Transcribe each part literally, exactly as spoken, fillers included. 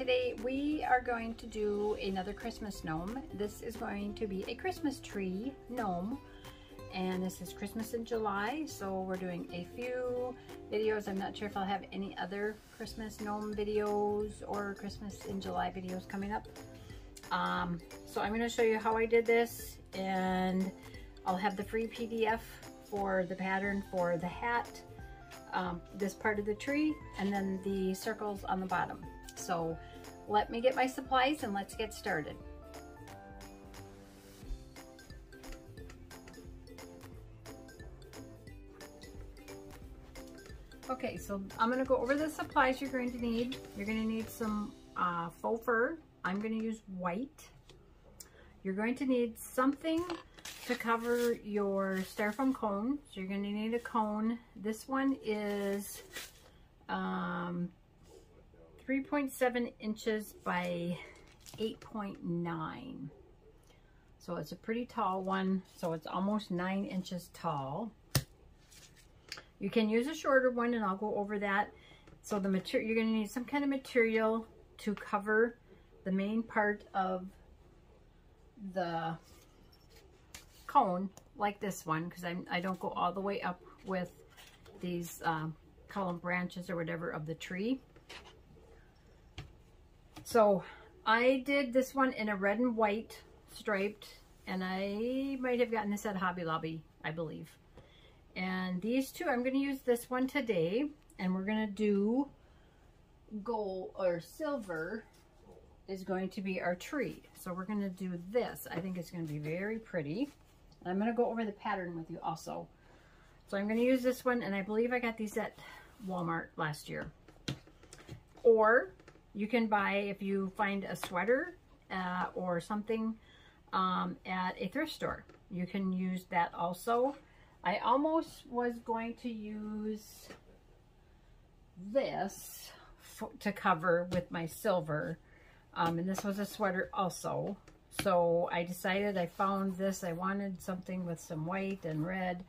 today we are going to do another Christmas gnome. This is going to be a Christmas tree gnome, and this is Christmas in July, so we're doing a few videos. I'm not sure if I'll have any other Christmas gnome videos or Christmas in July videos coming up. Um, so I'm going to show you how I did this, and I'll have the free P D F for the pattern for the hat, um, this part of the tree, and then the circles on the bottom. So let me get my supplies and let's get started. Okay, so I'm going to go over the supplies you're going to need. You're going to need some uh, faux fur. I'm going to use white. You're going to need something to cover your styrofoam cone. So you're going to need a cone. This one is um, three point seven inches by eight point nine. So it's a pretty tall one. So it's almost nine inches tall. You can use a shorter one, and I'll go over that. So the material, you're going to need some kind of material to cover the main part of the cone, like this one, because I'm I don't go all the way up with these um, column branches or whatever of the tree. So I did this one in a red and white striped, and I might have gotten this at Hobby Lobby, I believe. And these two, I'm going to use this one today, and we're going to do gold or silver is going to be our tree. So we're going to do this. I think it's going to be very pretty. And I'm going to go over the pattern with you also. So I'm going to use this one, and I believe I got these at Walmart last year. Or you can buy, if you find a sweater uh, or something um, at a thrift store, you can use that also. I almost was going to use this f to cover with my silver. Um, and this was a sweater also. So I decided I found this. I wanted something with some white and red.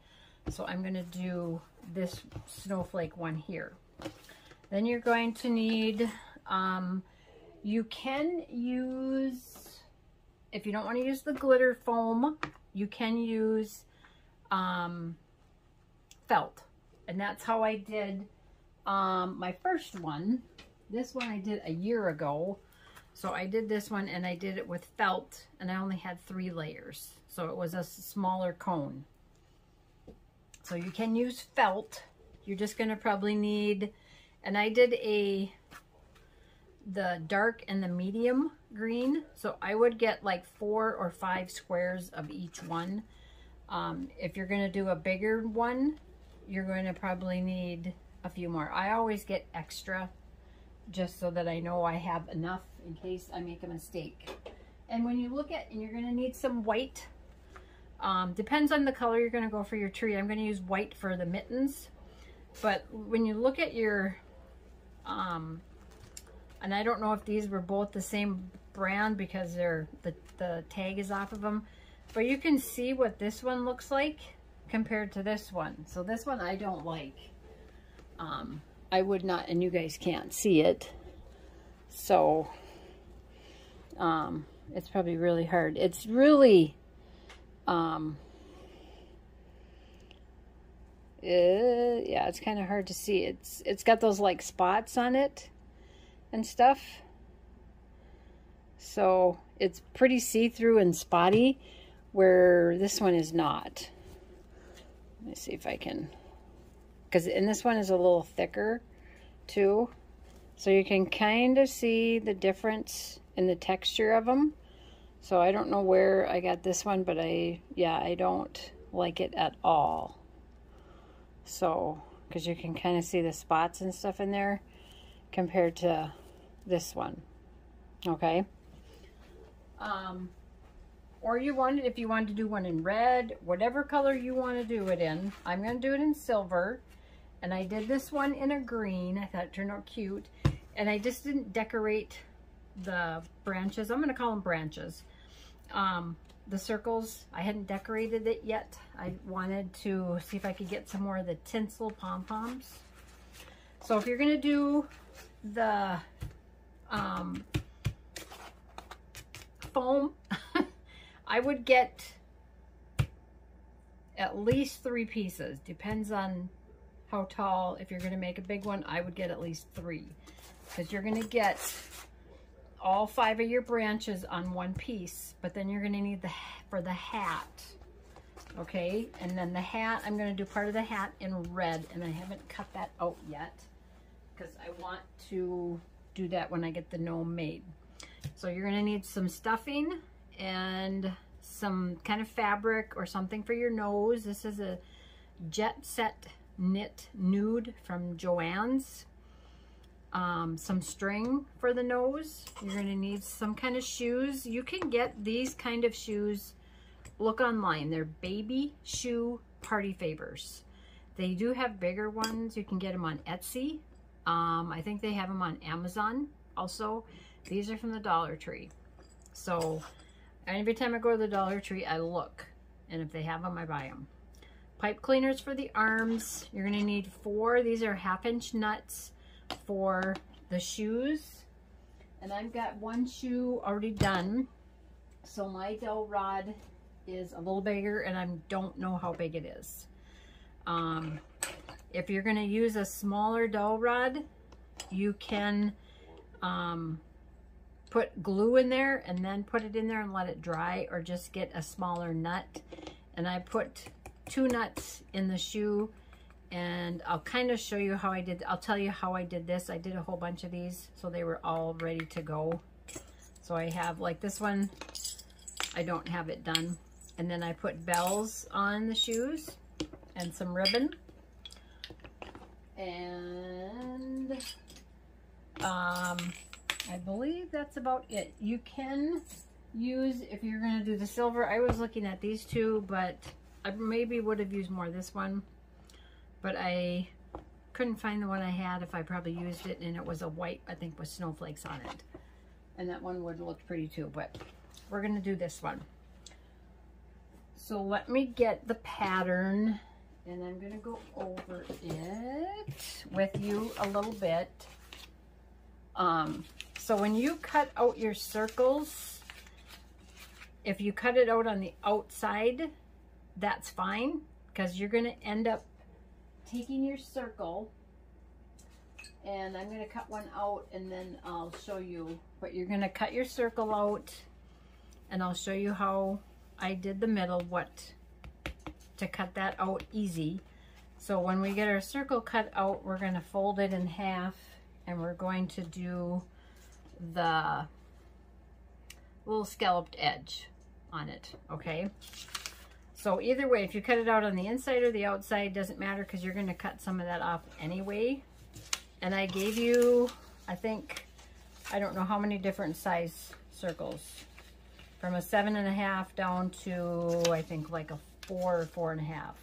So I'm going to do this snowflake one here. Then you're going to need, um, you can use, if you don't want to use the glitter foam, you can use um, felt. And that's how I did um, my first one. This one I did a year ago. So I did this one, and I did it with felt, and I only had three layers. So it was a smaller cone. So you can use felt. You're just going to probably need, and I did a, the dark and the medium green. So I would get like four or five squares of each one. Um, if you're going to do a bigger one, you're going to probably need a few more. I always get extra, just so that I know I have enough in case I make a mistake. And when you look at, and you're going to need some white. Um, depends on the color you're going to go for your tree. I'm going to use white for the mittens. But when you look at your, um, and I don't know if these were both the same brand because they're the, the tag is off of them. But you can see what this one looks like compared to this one. So this one I don't like. Um, I would not, and you guys can't see it, so um, it's probably really hard. It's really, um, uh, yeah, it's kind of hard to see. It's it's got those like spots on it and stuff, so it's pretty see-through and spotty, where this one is not. Let me see if I can. Because and this one is a little thicker too, so you can kind of see the difference in the texture of them. So I don't know where I got this one, but I yeah I don't like it at all. So because you can kind of see the spots and stuff in there compared to this one. Okay. Um, or you wanted if you wanted to do one in red, whatever color you want to do it in. I'm going to do it in silver. And I did this one in a green. I thought it turned out cute. And I just didn't decorate the branches. I'm going to call them branches. Um, the circles, I hadn't decorated it yet. I wanted to see if I could get some more of the tinsel pom-poms. So if you're going to do the um, foam, I would get at least three pieces. Depends on how tall. If you're going to make a big one, I would get at least three, because you're going to get all five of your branches on one piece, but then you're going to need the for the hat. Okay, and then the hat, I'm going to do part of the hat in red, and I haven't cut that out yet because I want to do that when I get the gnome made. So you're going to need some stuffing and some kind of fabric or something for your nose. This is a Jet Set Knit Nude from Joann's. Um, some string for the nose. You're going to need some kind of shoes. You can get these kind of shoes. Look online. They're baby shoe party favors. They do have bigger ones. You can get them on Etsy. Um, I think they have them on Amazon also. These are from the Dollar Tree. So every time I go to the Dollar Tree, I look. And if they have them, I buy them. Pipe cleaners for the arms. You're going to need four. These are half inch nuts for the shoes. And I've got one shoe already done. So my dowel rod is a little bigger, and I don't know how big it is. Um, if you're going to use a smaller dowel rod, you can um, put glue in there and then put it in there and let it dry, or just get a smaller nut. And I put two nuts in the shoe, and I'll kind of show you how I did. I'll tell you how I did this. I did a whole bunch of these, so they were all ready to go. So I have, like this one, I don't have it done. And then I put bells on the shoes and some ribbon. And um, I believe that's about it. You can use, if you're going to do the silver, I was looking at these two, but I maybe would have used more of this one. But I couldn't find the one I had. If I probably used it, and it was a white, I think, with snowflakes on it. And that one would look pretty too, but we're going to do this one. So let me get the pattern, and I'm going to go over it with you a little bit. Um, so when you cut out your circles, if you cut it out on the outside, that's fine, because you're going to end up taking your circle, and I'm going to cut one out, and then I'll show you. But you're going to cut your circle out, and I'll show you how I did the middle, what to cut that out easy. So when we get our circle cut out, we're going to fold it in half, and we're going to do the little scalloped edge on it, okay? So either way, if you cut it out on the inside or the outside, doesn't matter, because you're going to cut some of that off anyway. And I gave you, I think, I don't know how many different size circles. From a seven and a half down to, I think, like a four or four and a half.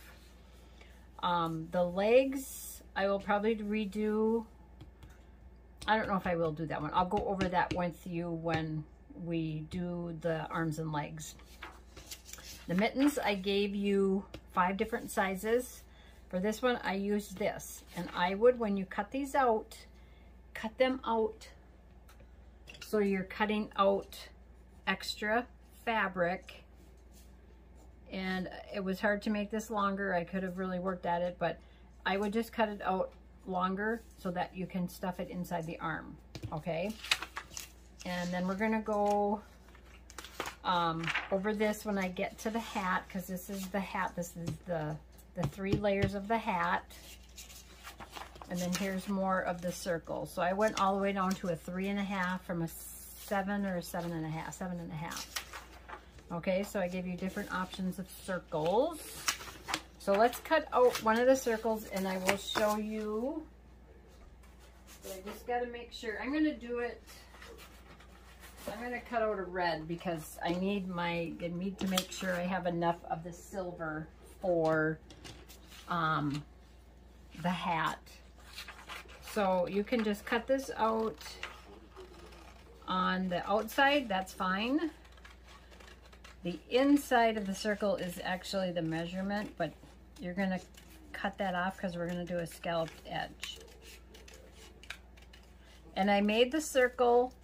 Um, the legs, I will probably redo. I don't know if I will do that one. I'll go over that with you when we do the arms and legs. The mittens, I gave you five different sizes. For this one, I used this. And I would, when you cut these out, cut them out so you're cutting out extra fabric. And it was hard to make this longer. I could have really worked at it, but I would just cut it out longer so that you can stuff it inside the arm, okay? And then we're gonna go um, over this when I get to the hat, because this is the hat. This is the, the three layers of the hat. And then here's more of the circle. So I went all the way down to a three and a half from a seven or seven and a half, seven and a half. Okay, so I give you different options of circles. So let's cut out one of the circles, and I will show you. So I just gotta make sure, I'm gonna do it, I'm gonna cut out a red, because I need my, I need to make sure I have enough of the silver for um, the hat. So you can just cut this out on the outside, that's fine. The inside of the circle is actually the measurement, but you're gonna cut that off because we're gonna do a scalloped edge. And I made the circle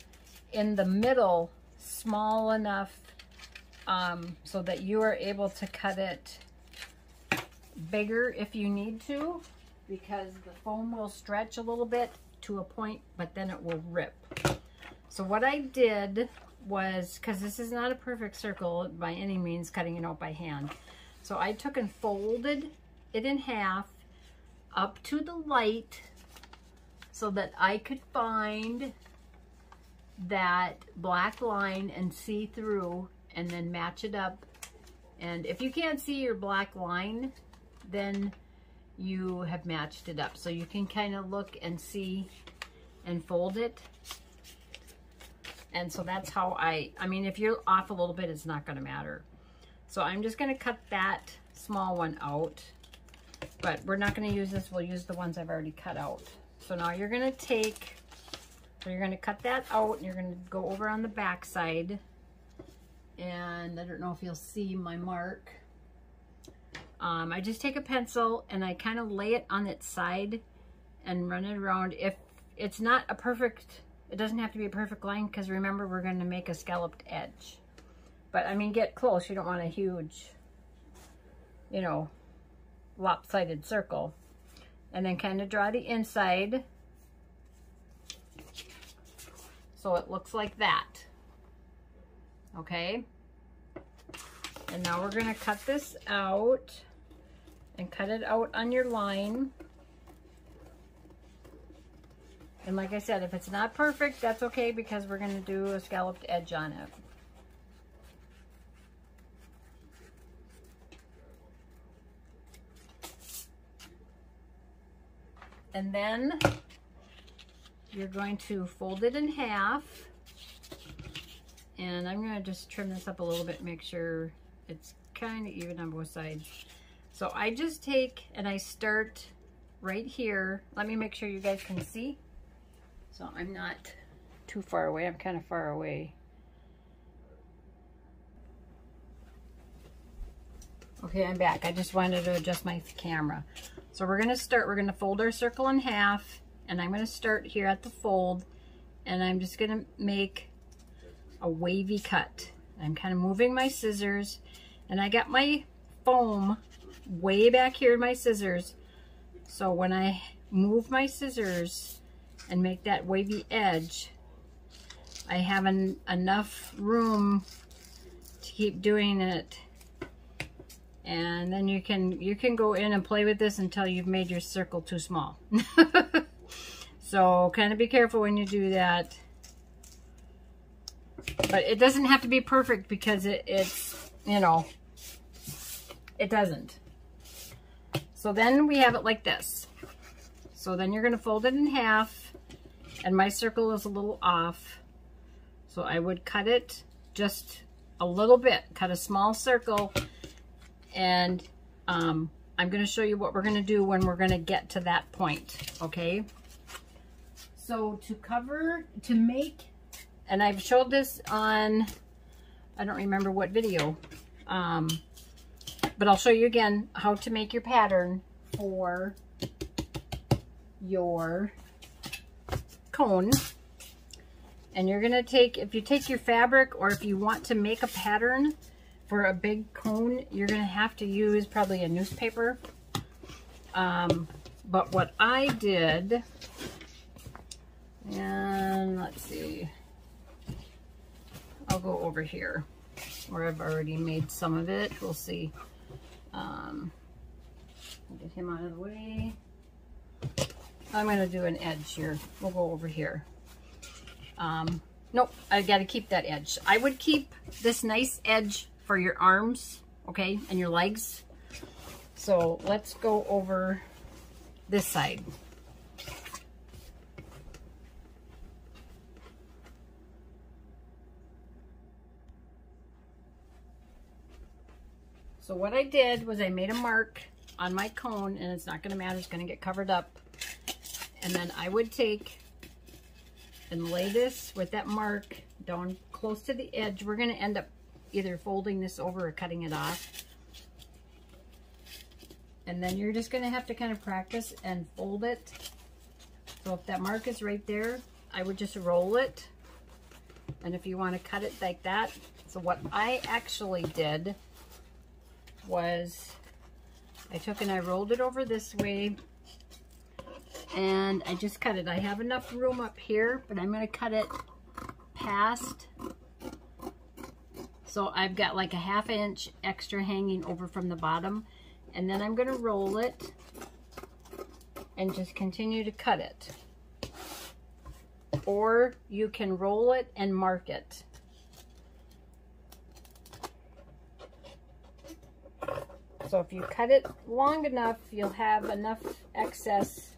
in the middle small enough um, so that you are able to cut it bigger if you need to, because the foam will stretch a little bit to a point, but then it will rip. So what I did was, because this is not a perfect circle by any means, cutting it out by hand, so I took and folded it in half up to the light so that I could find that black line and see through and then match it up. And if you can't see your black line, then you have matched it up. So you can kind of look and see and fold it. And so that's how I, I mean, if you're off a little bit, it's not going to matter. So I'm just going to cut that small one out, but we're not going to use this. We'll use the ones I've already cut out. So now you're going to take, so you're going to cut that out and you're going to go over on the back side. And I don't know if you'll see my mark. Um, I just take a pencil and I kind of lay it on its side and run it around. If it's not a perfect, it doesn't have to be a perfect line, because remember, we're going to make a scalloped edge. But I mean, get close. You don't want a huge, you know, lopsided circle. And then kind of draw the inside so it looks like that. Okay, and now we're going to cut this out and cut it out on your line. And like I said, if it's not perfect, that's okay, because we're going to do a scalloped edge on it. And then you're going to fold it in half. And I'm going to just trim this up a little bit, make sure it's kind of even on both sides. So I just take and I start right here. Let me make sure you guys can see. So I'm not too far away. I'm kind of far away. Okay, I'm back. I just wanted to adjust my camera. So we're going to start, we're going to fold our circle in half. And I'm going to start here at the fold. And I'm just going to make a wavy cut. I'm kind of moving my scissors, and I got my foam way back here in my scissors, so when I move my scissors and make that wavy edge, I have an, enough room to keep doing it. And then you can you can go in and play with this until you've made your circle too small. So kind of be careful when you do that. But it doesn't have to be perfect, because it, it's, you know, it doesn't. So then we have it like this. So then you're going to fold it in half, and my circle is a little off. So I would cut it just a little bit, cut a small circle, and um, I'm going to show you what we're going to do when we're going to get to that point, okay? So to cover, to make... And I've showed this on, I don't remember what video, um, but I'll show you again how to make your pattern for your cone. And you're going to take, if you take your fabric, or if you want to make a pattern for a big cone, you're going to have to use probably a newspaper. Um, but what I did, and let's see. I'll go over here where I've already made some of it. We'll see. Um, get him out of the way. I'm going to do an edge here. We'll go over here. Um, nope, I got to keep that edge. I would keep this nice edge for your arms, okay, and your legs. So let's go over this side. So what I did was I made a mark on my cone, and it's not going to matter, it's going to get covered up. And then I would take and lay this with that mark down close to the edge. We're going to end up either folding this over or cutting it off. And then you're just going to have to kind of practice and fold it. So if that mark is right there, I would just roll it And if you want to cut it like that. So what I actually did was I took and I rolled it over this way and I just cut it. I have enough room up here, but I'm going to cut it past. So I've got like a half inch extra hanging over from the bottom. And then I'm going to roll it and just continue to cut it. Or you can roll it and mark it. So if you cut it long enough, you'll have enough excess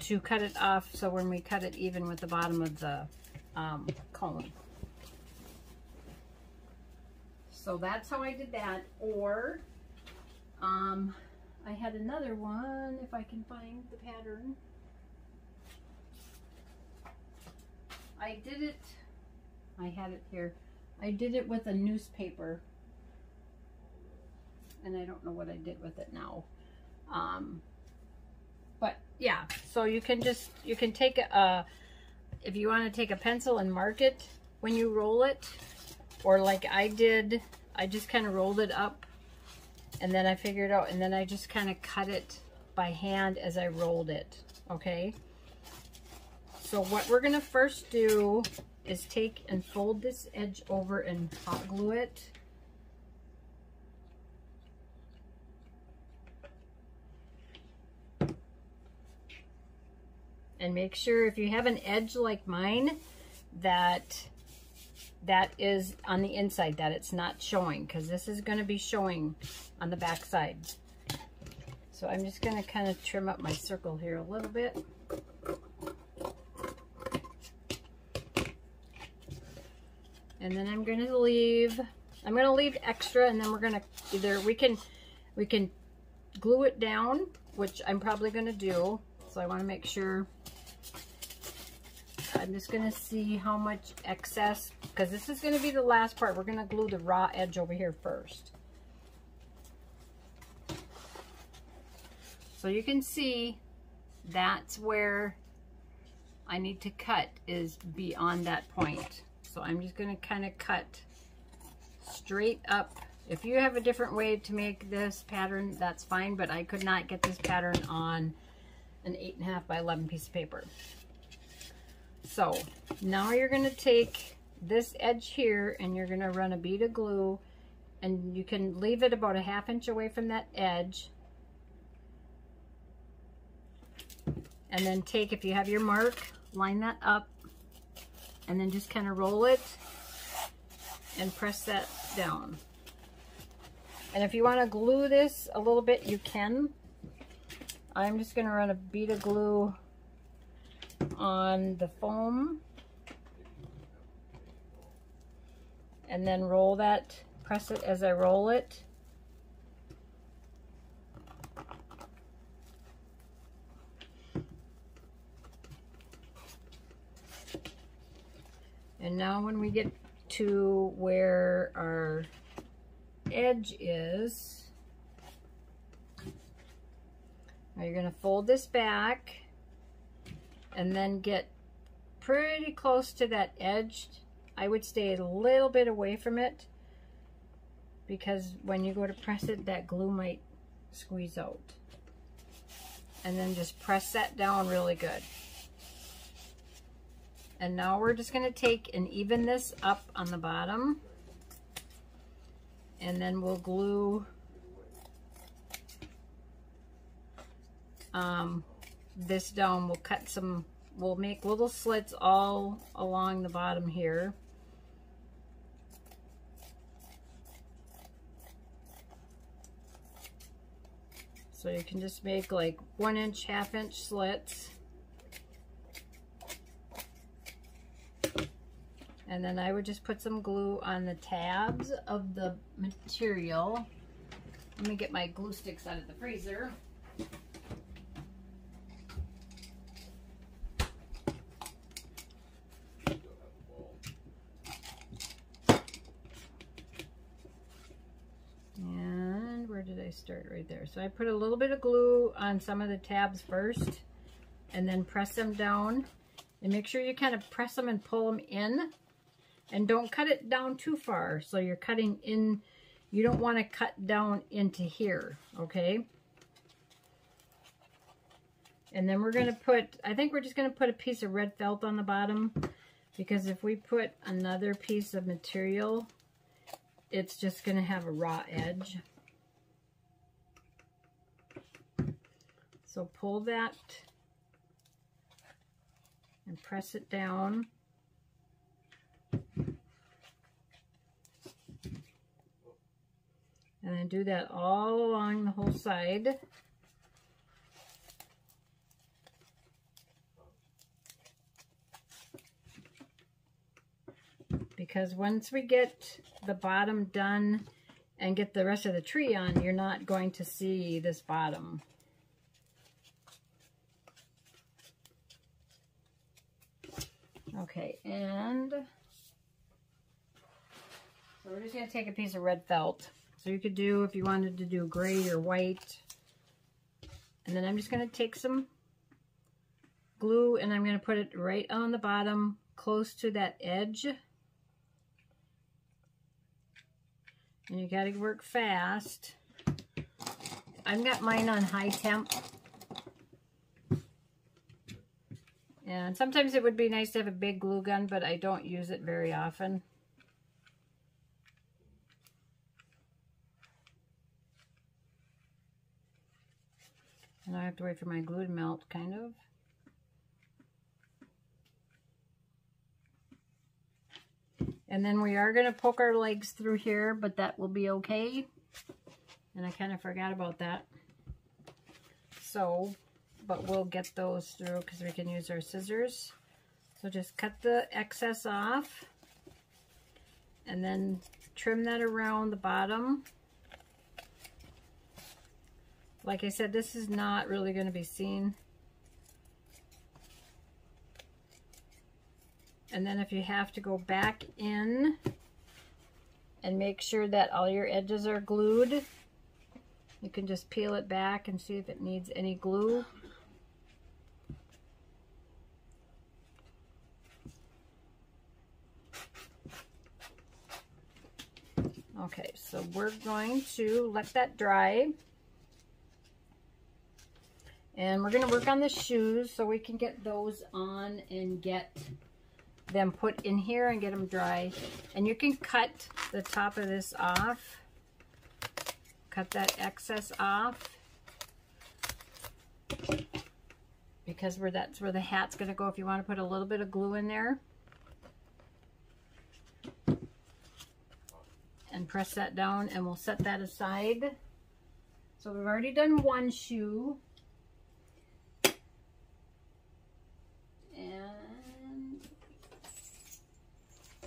to cut it off. So when we cut it even with the bottom of the um, cone. So that's how I did that. Or um, I had another one, if I can find the pattern. I did it, I had it here. I did it with a newspaper. And I don't know what I did with it now. Um, but yeah, so you can just, you can take a, if you want to take a pencil and mark it when you roll it, or like I did, I just kind of rolled it up and then I figured out, and then I just kind of cut it by hand as I rolled it, okay? So what we're gonna first do is take and fold this edge over and hot glue it. And make sure if you have an edge like mine, that that is on the inside, that it's not showing, because this is gonna be showing on the back side. So I'm just gonna kind of trim up my circle here a little bit. And then I'm going to leave, I'm going to leave extra, and then we're going to either, we can, we can glue it down, which I'm probably going to do. So I want to make sure, I'm just going to see how much excess, because this is going to be the last part. We're going to glue the raw edge over here first. So you can see that's where I need to cut, is beyond that point. So I'm just going to kind of cut straight up. If you have a different way to make this pattern, that's fine, but I could not get this pattern on an eight and a half by eleven piece of paper. So now you're going to take this edge here and you're going to run a bead of glue, and you can leave it about a half inch away from that edge. And then take, if you have your mark, line that up. And then just kind of roll it and press that down. And if you want to glue this a little bit, you can. I'm just going to run a bead of glue on the foam. And then roll that, press it as I roll it. And now when we get to where our edge is, now you're going to fold this back and then get pretty close to that edge. I would stay a little bit away from it, because when you go to press it, that glue might squeeze out. And then just press that down really good. And now we're just going to take and even this up on the bottom, and then we'll glue um, this down. We'll cut some, we'll make little slits all along the bottom here. So you can just make like one inch, half inch slits. And then I would just put some glue on the tabs of the material. Let me get my glue sticks out of the freezer. And where did I start? Right there. So I put a little bit of glue on some of the tabs first, and then press them down. And make sure you kind of press them and pull them in. And don't cut it down too far. So you're cutting in, you don't want to cut down into here, okay? And then we're going to put, I think we're just going to put a piece of red felt on the bottom, because if we put another piece of material, it's just going to have a raw edge. So pull that and press it down. And then do that all along the whole side. Because once we get the bottom done and get the rest of the tree on, you're not going to see this bottom. Okay, and so we're just going to take a piece of red felt. So you could do, if you wanted to do gray or white. And then I'm just going to take some glue and I'm going to put it right on the bottom, close to that edge. And you got to work fast. I've got mine on high temp. And sometimes it would be nice to have a big glue gun, but I don't use it very often. And I have to wait for my glue to melt, kind of. And then we are going to poke our legs through here, but that will be okay. And I kind of forgot about that. So, but we'll get those through because we can use our scissors. So just cut the excess off. And then trim that around the bottom. Like I said, this is not really going to be seen. And then if you have to go back in and make sure that all your edges are glued, you can just peel it back and see if it needs any glue. Okay, so we're going to let that dry. And we're going to work on the shoes so we can get those on and get them put in here and get them dry. And you can cut the top of this off, cut that excess off, because where that's where the hat's going to go if you want to put a little bit of glue in there. And press that down and we'll set that aside. So we've already done one shoe.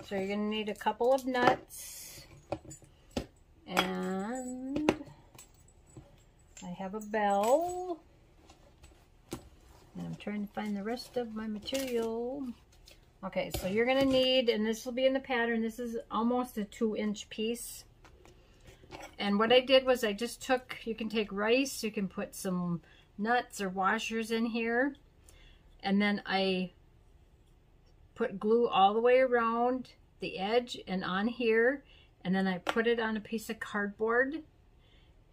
So you're going to need a couple of nuts, and I have a bell, and I'm trying to find the rest of my material. Okay, so you're going to need, and this will be in the pattern, this is almost a two inch piece. And what I did was I just took, you can take rice, you can put some nuts or washers in here, and then I put glue all the way around the edge and on here, and then I put it on a piece of cardboard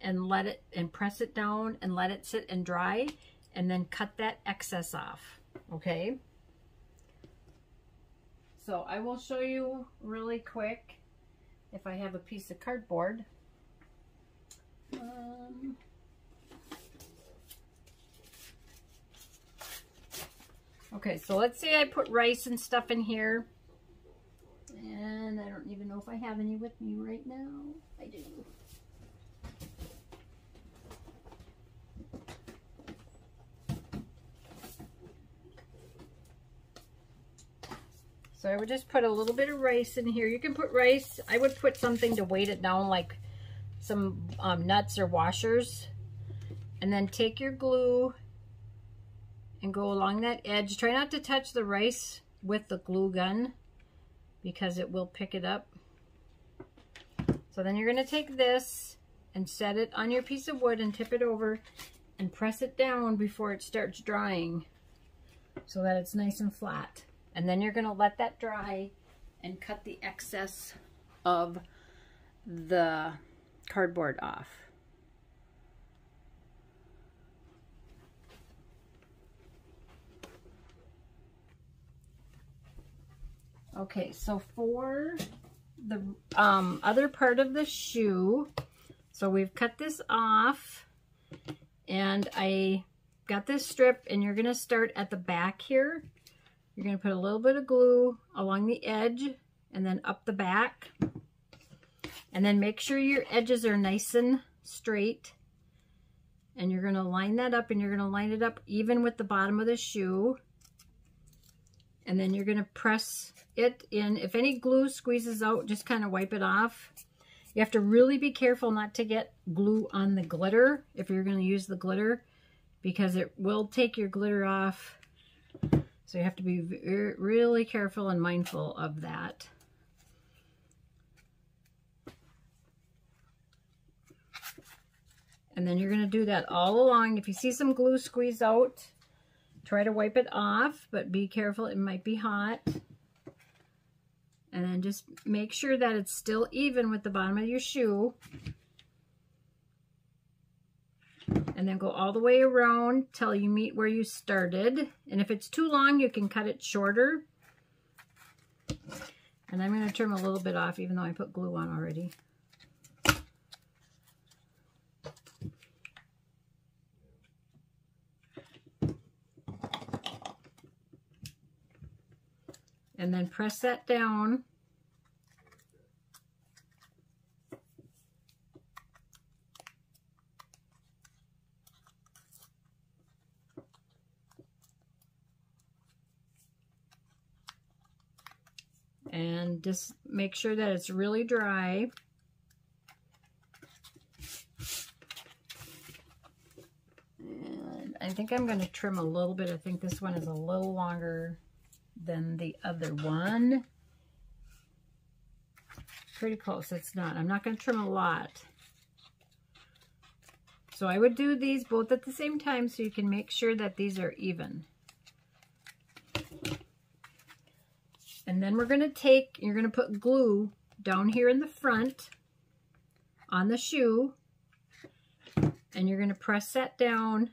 and let it and press it down and let it sit and dry, and then cut that excess off. Okay, so I will show you really quick if I have a piece of cardboard. um, Okay, so let's say I put rice and stuff in here. And I don't even know if I have any with me right now. I do. So I would just put a little bit of rice in here. You can put rice. I would put something to weight it down, like some um, nuts or washers. And then take your glue and go along that edge. Try not to touch the rice with the glue gun because it will pick it up. So then you're going to take this and set it on your piece of wood and tip it over and press it down before it starts drying so that it's nice and flat. And then you're going to let that dry and cut the excess of the cardboard off. Okay, so for the um, other part of the shoe, so we've cut this off and I got this strip, and you're gonna start at the back here. You're gonna put a little bit of glue along the edge and then up the back. And then make sure your edges are nice and straight. And you're gonna line that up, and you're gonna line it up even with the bottom of the shoe. And then you're gonna press it in. If any glue squeezes out, just kind of wipe it off. You have to really be careful not to get glue on the glitter if you're gonna use the glitter, because it will take your glitter off. So you have to be very, really careful and mindful of that. And then you're gonna do that all along. If you see some glue squeeze out, try to wipe it off, but be careful, it might be hot. And then just make sure that it's still even with the bottom of your shoe. And then go all the way around till you meet where you started. And if it's too long, you can cut it shorter. And I'm gonna trim a little bit off, even though I put glue on already. And then press that down. And just make sure that it's really dry. And I think I'm going to trim a little bit. I think this one is a little longer than the other one. Pretty close. It's not. I'm not going to trim a lot. So I would do these both at the same time so you can make sure that these are even. And then we're going to take, you're going to put glue down here in the front on the shoe, and you're going to press that down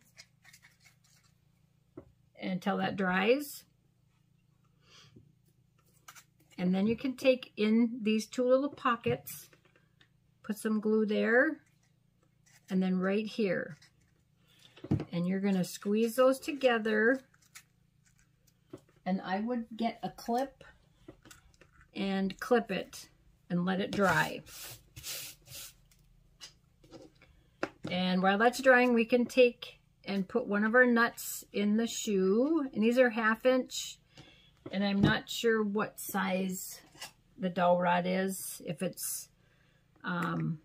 until that dries. And then you can take in these two little pockets, put some glue there, and then right here. And you're gonna squeeze those together. And I would get a clip and clip it and let it dry. And while that's drying, we can take and put one of our nuts in the shoe. And these are half inch. And I'm not sure what size the dowel rod is, if it's um,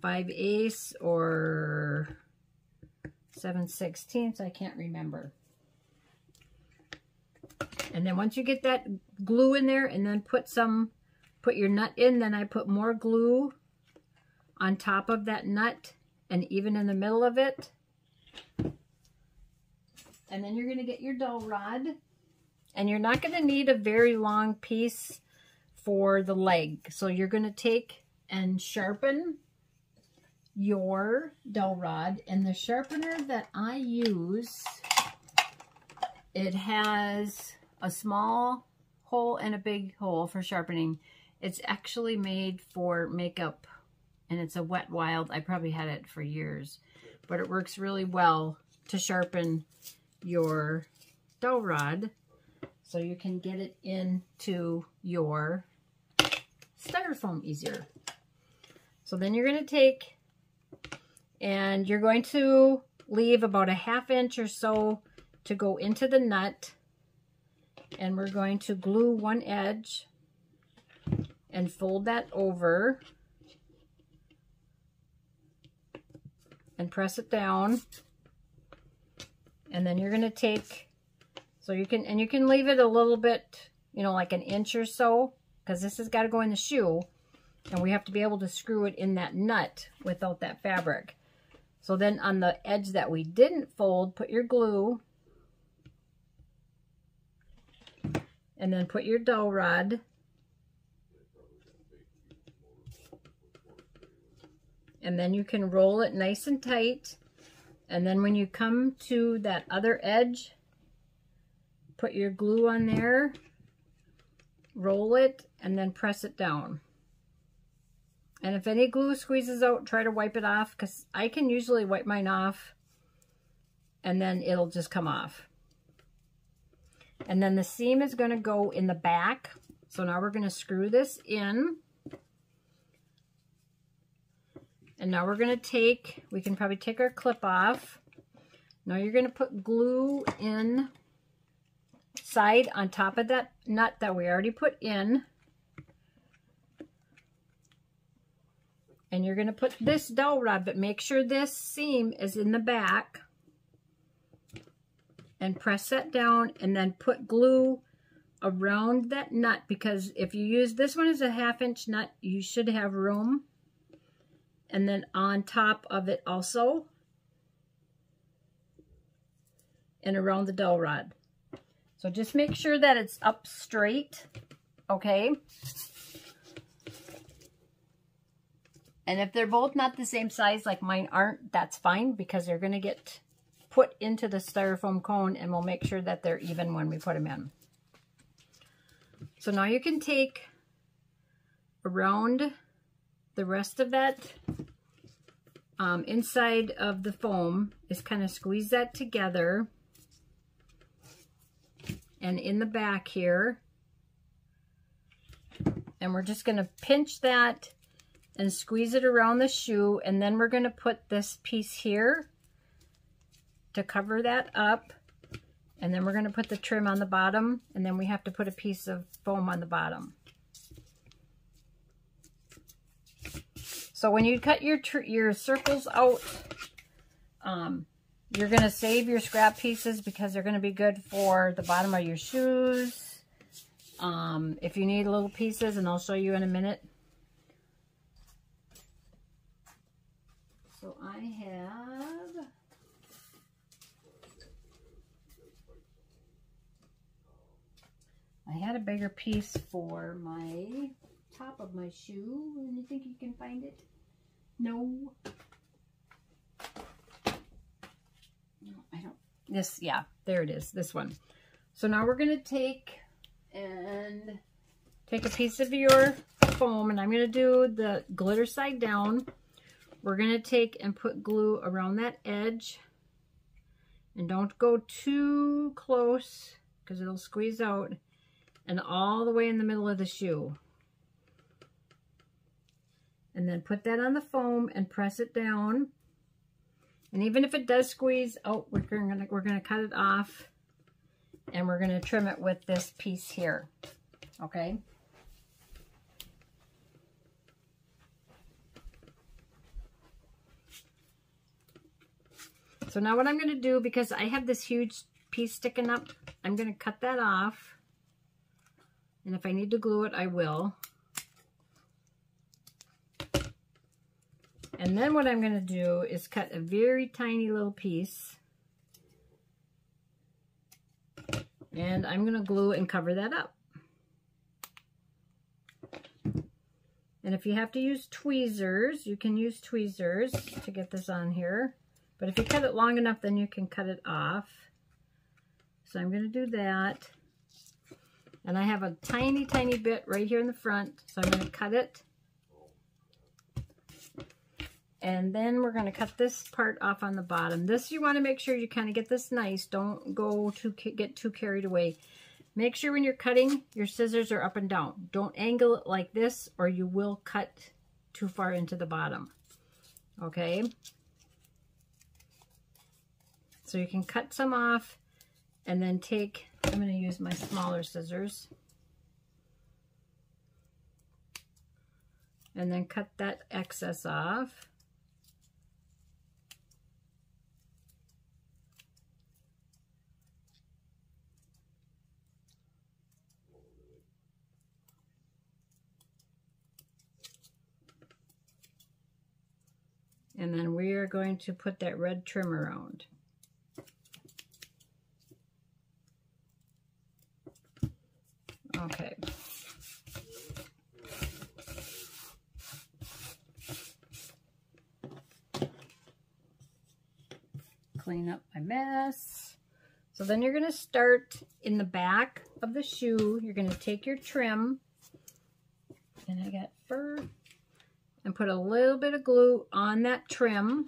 five eighths or seven sixteenths, I can't remember. And then once you get that glue in there and then put some, put your nut in, then I put more glue on top of that nut and even in the middle of it. And then you're going to get your dowel rod. And you're not going to need a very long piece for the leg. So you're going to take and sharpen your dowel rod. And the sharpener that I use, it has a small hole and a big hole for sharpening. It's actually made for makeup. And it's a Wet Wild. I probably had it for years. But it works really well to sharpen your dowel rod, so you can get it into your Styrofoam easier. So then you're going to take and you're going to leave about a half inch or so to go into the nut. And we're going to glue one edge and fold that over and press it down. And then you're going to take, so you can, and you can leave it a little bit, you know, like an inch or so, because this has got to go in the shoe, and we have to be able to screw it in that nut without that fabric. So then on the edge that we didn't fold, put your glue, and then put your dowel rod and then you can roll it nice and tight, and then when you come to that other edge, put your glue on there, roll it, and then press it down. And if any glue squeezes out, try to wipe it off, because I can usually wipe mine off and then it'll just come off. And then the seam is going to go in the back. So now we're going to screw this in. And now we're going to take, we can probably take our clip off. Now you're going to put glue in side on top of that nut that we already put in. And you're going to put this dowel rod, but make sure this seam is in the back. And press that down and then put glue around that nut, because if you use this one as a half inch nut, you should have room. And then on top of it also. And around the dowel rod. So just make sure that it's up straight, okay? And if they're both not the same size, like mine aren't, that's fine, because they're going to get put into the styrofoam cone, and we'll make sure that they're even when we put them in. So now you can take around the rest of that um, inside of the foam, is kind of squeeze that together, and in the back here, and we're just going to pinch that and squeeze it around the shoe, and then we're going to put this piece here to cover that up, and then we're going to put the trim on the bottom, and then we have to put a piece of foam on the bottom. So when you cut your tr your circles out, um, you're going to save your scrap pieces, because they're going to be good for the bottom of your shoes. Um, if you need little pieces, and I'll show you in a minute. So I have I had a bigger piece for my top of my shoe. And you think you can find it? No. No, I don't. This, yeah, there it is, this one. So now we're going to take and take a piece of your foam, and I'm going to do the glitter side down. We're going to take and put glue around that edge. And don't go too close, because it'll squeeze out. And all the way in the middle of the shoe. And then put that on the foam and press it down. And even if it does squeeze, oh, we're gonna we're gonna cut it off, and we're gonna trim it with this piece here. Okay. So now what I'm gonna do, because I have this huge piece sticking up, I'm gonna cut that off. And if I need to glue it, I will. And then what I'm going to do is cut a very tiny little piece. And I'm going to glue and cover that up. And if you have to use tweezers, you can use tweezers to get this on here. But if you cut it long enough, then you can cut it off. So I'm going to do that. And I have a tiny, tiny bit right here in the front, so I'm going to cut it. And then we're going to cut this part off on the bottom. This, you want to make sure you kind of get this nice. Don't go to get too carried away. Make sure when you're cutting, your scissors are up and down. Don't angle it like this, or you will cut too far into the bottom. Okay? So you can cut some off, and then take... I'm going to use my smaller scissors. And then cut that excess off. And then we are going to put that red trim around. Okay. Clean up my mess. So then you're going to start in the back of the shoe. You're going to take your trim, and I got fur, and put a little bit of glue on that trim,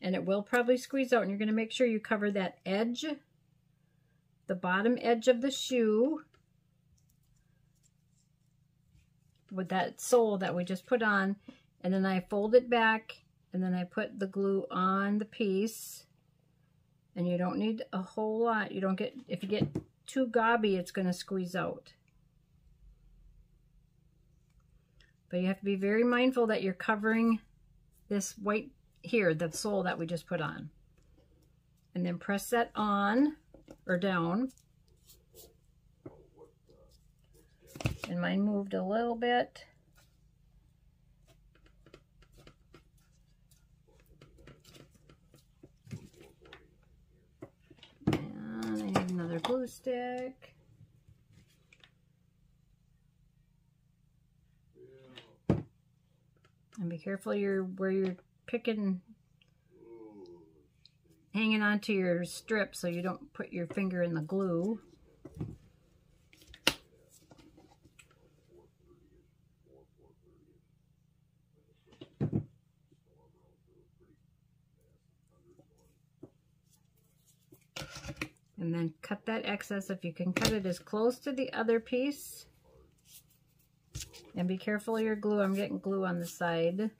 and it will probably squeeze out, and you're going to make sure you cover that edge, the bottom edge of the shoe, with that sole that we just put on, and then I fold it back, and then I put the glue on the piece. And you don't need a whole lot. You don't get, if you get too gobby, it's going to squeeze out. But you have to be very mindful that you're covering this white here, the sole that we just put on. And then press that on or down. And mine moved a little bit. I need another glue stick. And be careful you're where you're picking, hanging onto your strip so you don't put your finger in the glue. And then cut that excess, if you can cut it as close to the other piece. And be careful of your glue. I'm getting glue on the side.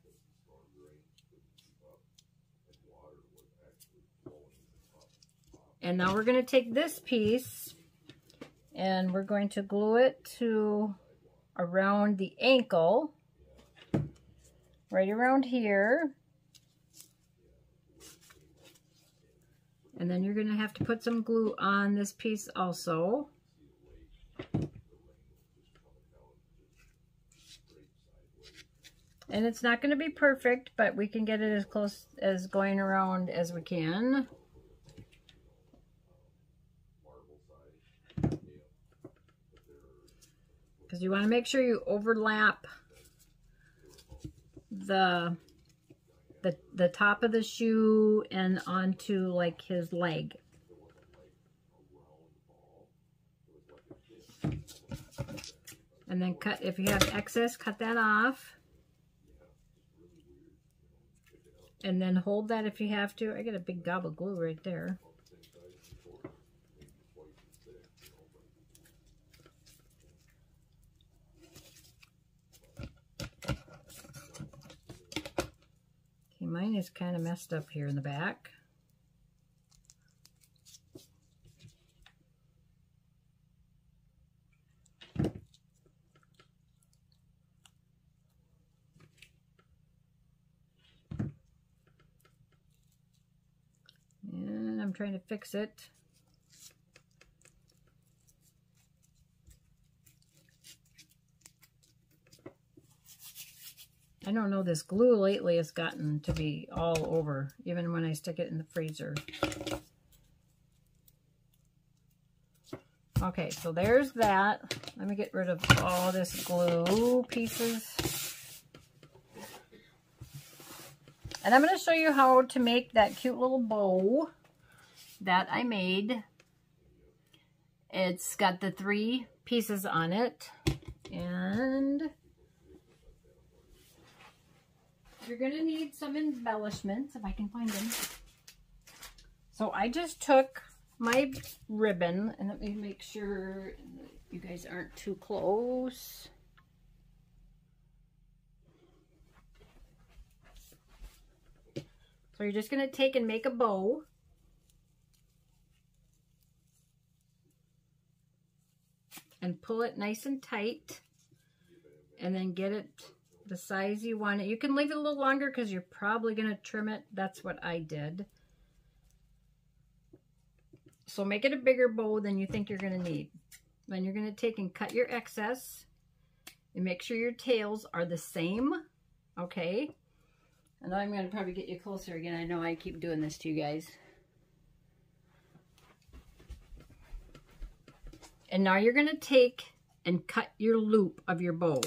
And now we're going to take this piece and we're going to glue it to around the ankle, right around here. And then you're going to have to put some glue on this piece also. And it's not going to be perfect, but we can get it as close as going around as we can. Because you want to make sure you overlap the... The, the top of the shoe and onto like his leg. And then cut, if you have excess, cut that off. And then hold that if you have to. I got a big gob of glue right there. Mine is kind of messed up here in the back. And I'm trying to fix it. I don't know, this glue lately has gotten to be all over, even when I stick it in the freezer. Okay, so there's that. Let me get rid of all this glue pieces. And I'm going to show you how to make that cute little bow that I made. It's got the three pieces on it. And... you're going to need some embellishments, if I can find them. So I just took my ribbon, and let me make sure you guys aren't too close. So you're just going to take and make a bow. And pull it nice and tight. And then get it the size you want it. You can leave it a little longer because you're probably going to trim it. That's what I did. So make it a bigger bow than you think you're going to need. Then you're going to take and cut your excess and make sure your tails are the same. Okay. And I'm going to probably get you closer again. I know I keep doing this to you guys. And now you're going to take and cut your loop of your bow.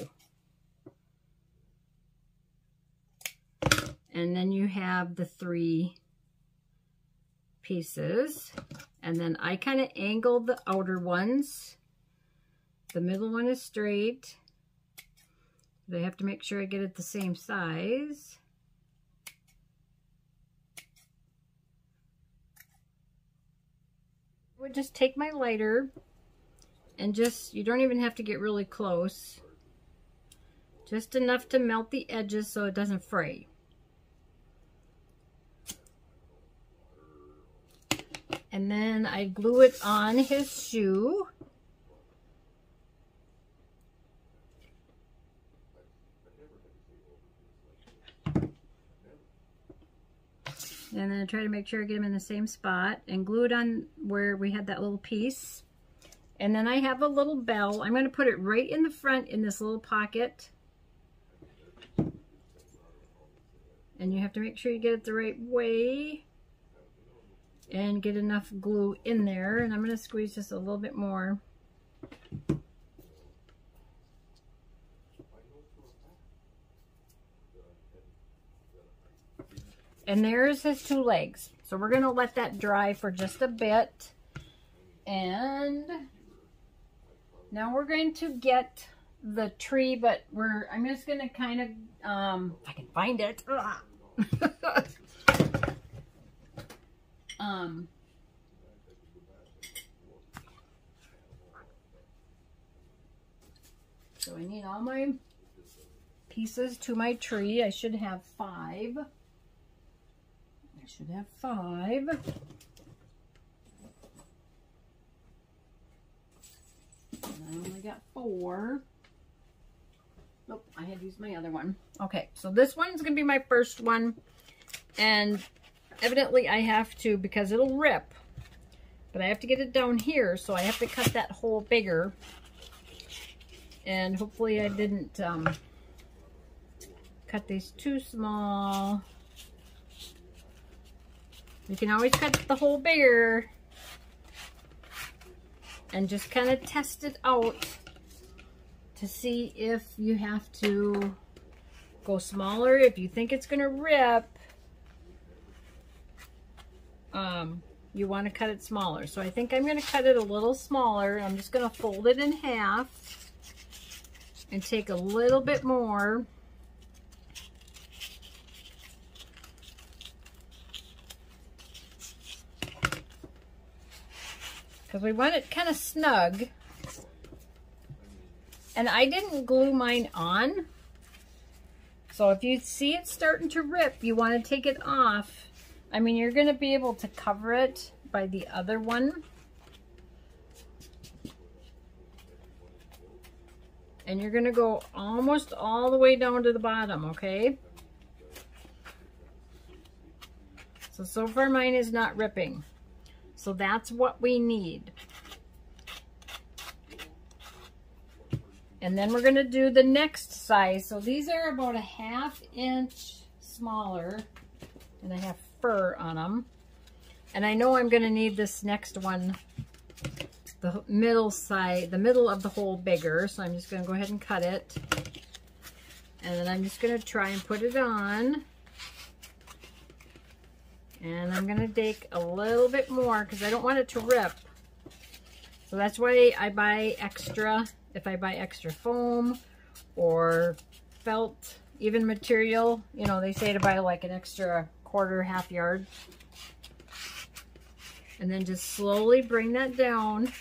And then you have the three pieces. And then I kind of angled the outer ones. The middle one is straight. But I have to make sure I get it the same size. I would just take my lighter and just, you don't even have to get really close. Just enough to melt the edges so it doesn't fray. And then I glue it on his shoe. And then I try to make sure I get them in the same spot and glue it on where we had that little piece. And then I have a little bell. I'm going to put it right in the front in this little pocket. And you have to make sure you get it the right way and get enough glue in there. And I'm going to squeeze just a little bit more. And there's his two legs. So we're going to let that dry for just a bit. And now we're going to get the tree, but we're, I'm just going to kind of, um, if I can find it. um, so I need all my pieces to my tree. I should have five. I should have five. And I only got four. Nope, I had used my other one. Okay, so this one's going to be my first one. And evidently I have to, because it'll rip. But I have to get it down here, so I have to cut that hole bigger. And hopefully I didn't um, cut these too small. You can always cut the hole bigger and just kind of test it out to see if you have to go smaller, if you think it's going to rip. Um, you want to cut it smaller. So I think I'm going to cut it a little smaller. I'm just going to fold it in half and take a little bit more. Because we want it kind of snug. And I didn't glue mine on. So if you see it starting to rip, you want to take it off. I mean, you're going to be able to cover it by the other one. And you're going to go almost all the way down to the bottom, okay? So, so far mine is not ripping. So that's what we need. And then we're going to do the next size. So these are about a half inch smaller. And I have fur on them. And I know I'm going to need this next one, the middle side, the middle of the hole bigger. So I'm just going to go ahead and cut it. And then I'm just going to try and put it on. And I'm going to take a little bit more because I don't want it to rip. So that's why I buy extra. If I buy extra foam or felt, even material, you know, they say to buy like an extra quarter, half yard. And then just slowly bring that down.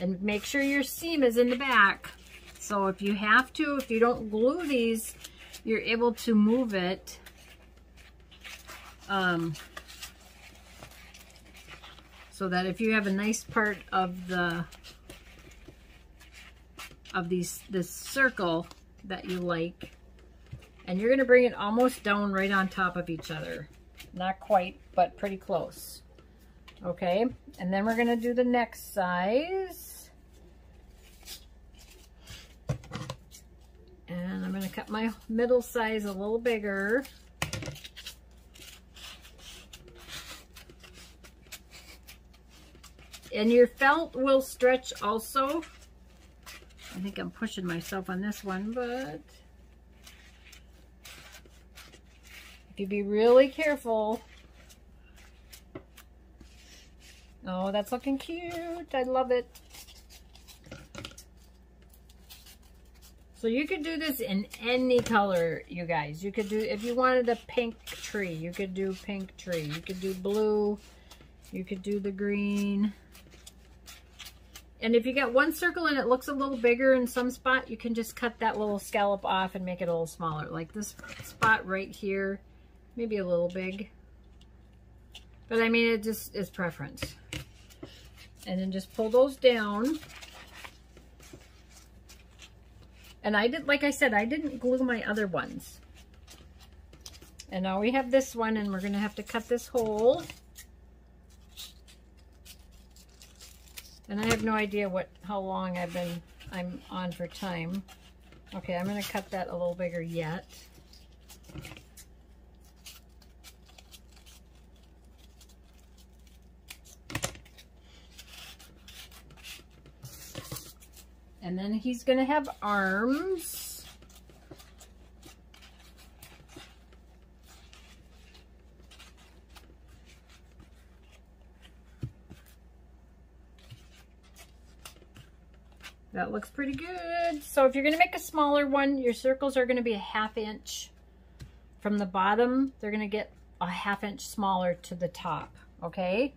And make sure your seam is in the back. So if you have to, if you don't glue these, you're able to move it. Um, so that if you have a nice part of the of these this circle that you like, and you're going to bring it almost down right on top of each other, not quite, but pretty close. Okay, and then we're going to do the next size, and I'm going to cut my middle size a little bigger. and your felt will stretch also. I think I'm pushing myself on this one, but if you be really careful. Oh, that's looking cute. I love it. So you could do this in any color, you guys. You could do, if you wanted a pink tree, you could do pink tree. You could do blue. You could do the green. And if you got one circle and it looks a little bigger in some spot, you can just cut that little scallop off and make it a little smaller. Like this spot right here, maybe a little big. But I mean, it just is preference. And then just pull those down. And I did, like I said, I didn't glue my other ones. And now we have this one, and we're going to have to cut this hole. And I have no idea what, how long I've been, I'm on for time. Okay, I'm going to cut that a little bigger yet. And then he's going to have arms. That looks pretty good. So if you're going to make a smaller one, your circles are going to be a half inch from the bottom. They're going to get a half inch smaller to the top, okay?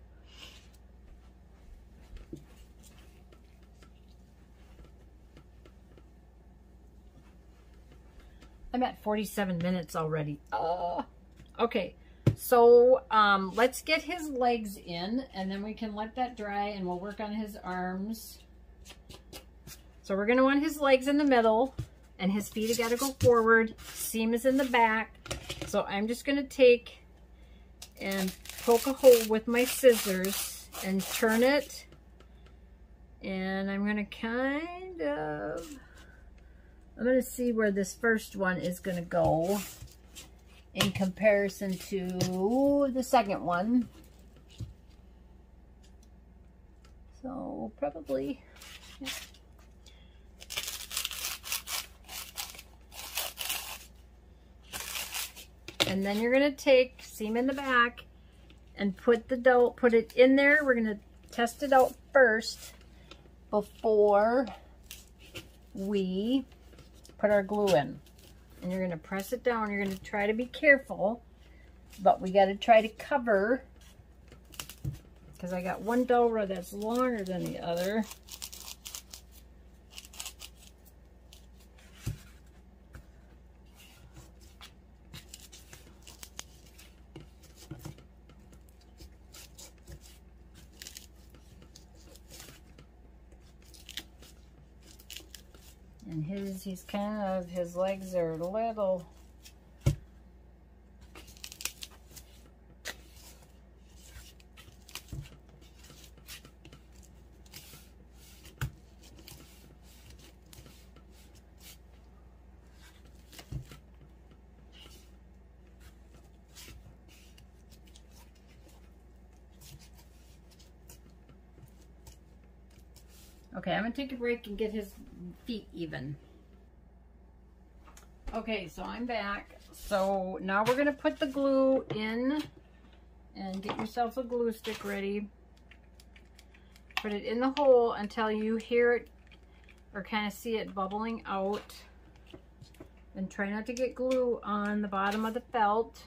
I'm at forty-seven minutes already. Oh, okay. So um, let's get his legs in, and then we can let that dry, and we'll work on his arms. So we're going to want his legs in the middle, and his feet have got to go forward. Seam is in the back. So I'm just going to take and poke a hole with my scissors and turn it. And I'm going to kind of... I'm going to see where this first one is going to go in comparison to the second one. So probably, yeah. And then you're going to take seam in the back and put the dough, put it in there. We're going to test it out first before we put our glue in, and you're going to press it down. You're going to try to be careful, but we got to try to cover, because I got one dowel row that's longer than the other. And his, he's kind of, his legs are a little. Okay, I'm gonna take a break and get his feet even. Okay, so I'm back. So now we're gonna put the glue in, and get yourself a glue stick ready. Put it in the hole until you hear it or kind of see it bubbling out. And try not to get glue on the bottom of the felt.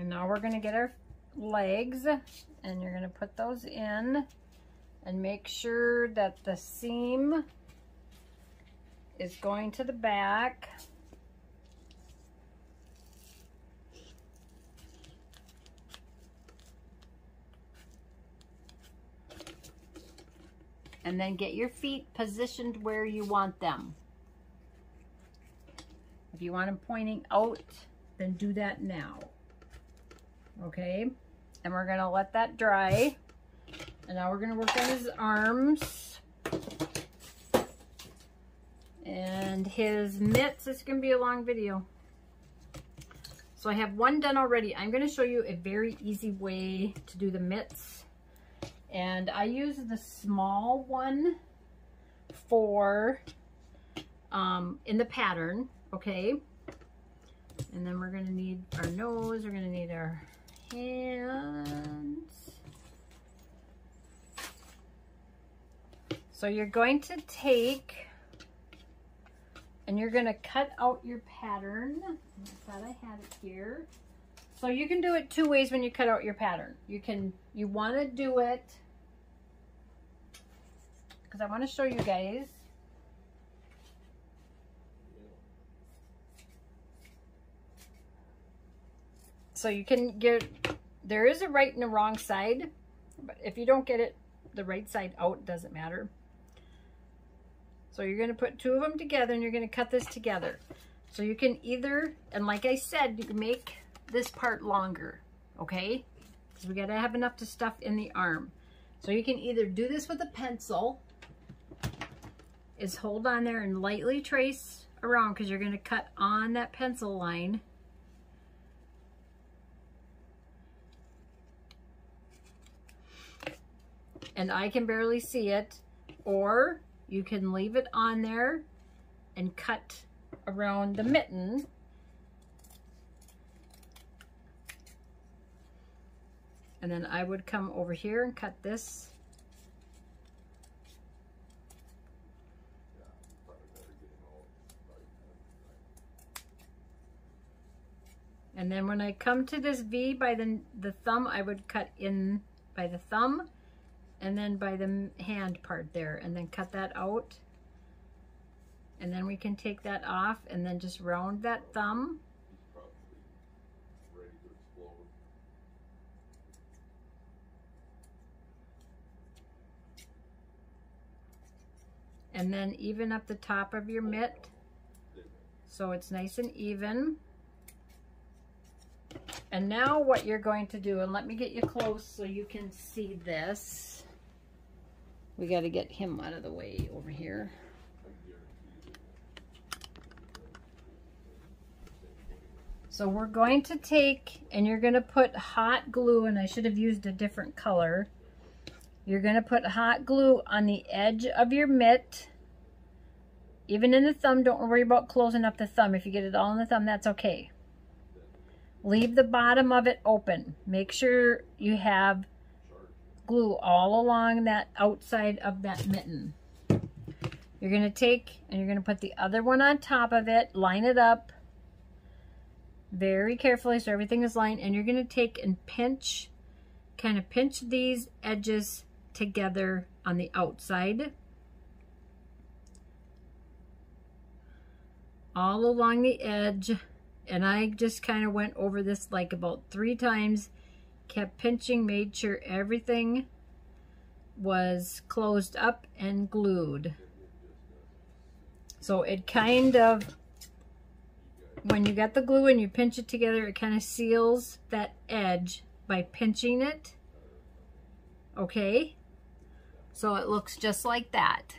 Now we're going to get our legs, and you're going to put those in and make sure that the seam is going to the back. And then get your feet positioned where you want them. If you want them pointing out, then do that now. Okay, and we're gonna let that dry. And now we're gonna work on his arms. And his mitts, this is gonna be a long video. So I have one done already. I'm gonna show you a very easy way to do the mitts. And I use the small one for, um, in the pattern, okay? And then we're gonna need our nose, we're gonna need our hands. So you're going to take, and you're gonna cut out your pattern. I thought I had it here. So you can do it two ways when you cut out your pattern. You can, you wanna do it, because I wanna show you guys. So you can get, there is a right and a wrong side, but if you don't get it, the right side out, doesn't matter. So you're gonna put two of them together and you're gonna cut this together. So you can either, and like I said, you can make this part longer, okay? Because we gotta have enough to stuff in the arm. So you can either do this with a pencil, is hold on there and lightly trace around because you're gonna cut on that pencil line. And I can barely see it, or you can leave it on there and cut around the mitten. And then I would come over here and cut this. And then when I come to this V by the, the thumb, I would cut in by the thumb. And then by the hand part there, and then cut that out. And then we can take that off and then just round that thumb. And then even up the top of your mitt, so it's nice and even. And now what you're going to do, and let me get you close so you can see this. We got to get him out of the way over here. So we're going to take, and you're going to put hot glue, and I should have used a different color. You're going to put hot glue on the edge of your mitt. Even in the thumb, don't worry about closing up the thumb. If you get it all in the thumb, that's okay. Leave the bottom of it open. Make sure you have glue all along that outside of that mitten. You're going to take and you're going to put the other one on top of it, line it up very carefully so everything is lined, and you're going to take and pinch, kind of pinch these edges together on the outside. All along the edge, and I just kind of went over this like about three times. Kept pinching, made sure everything was closed up and glued. So it kind of, when you got the glue and you pinch it together, it kind of seals that edge by pinching it. Okay? So it looks just like that.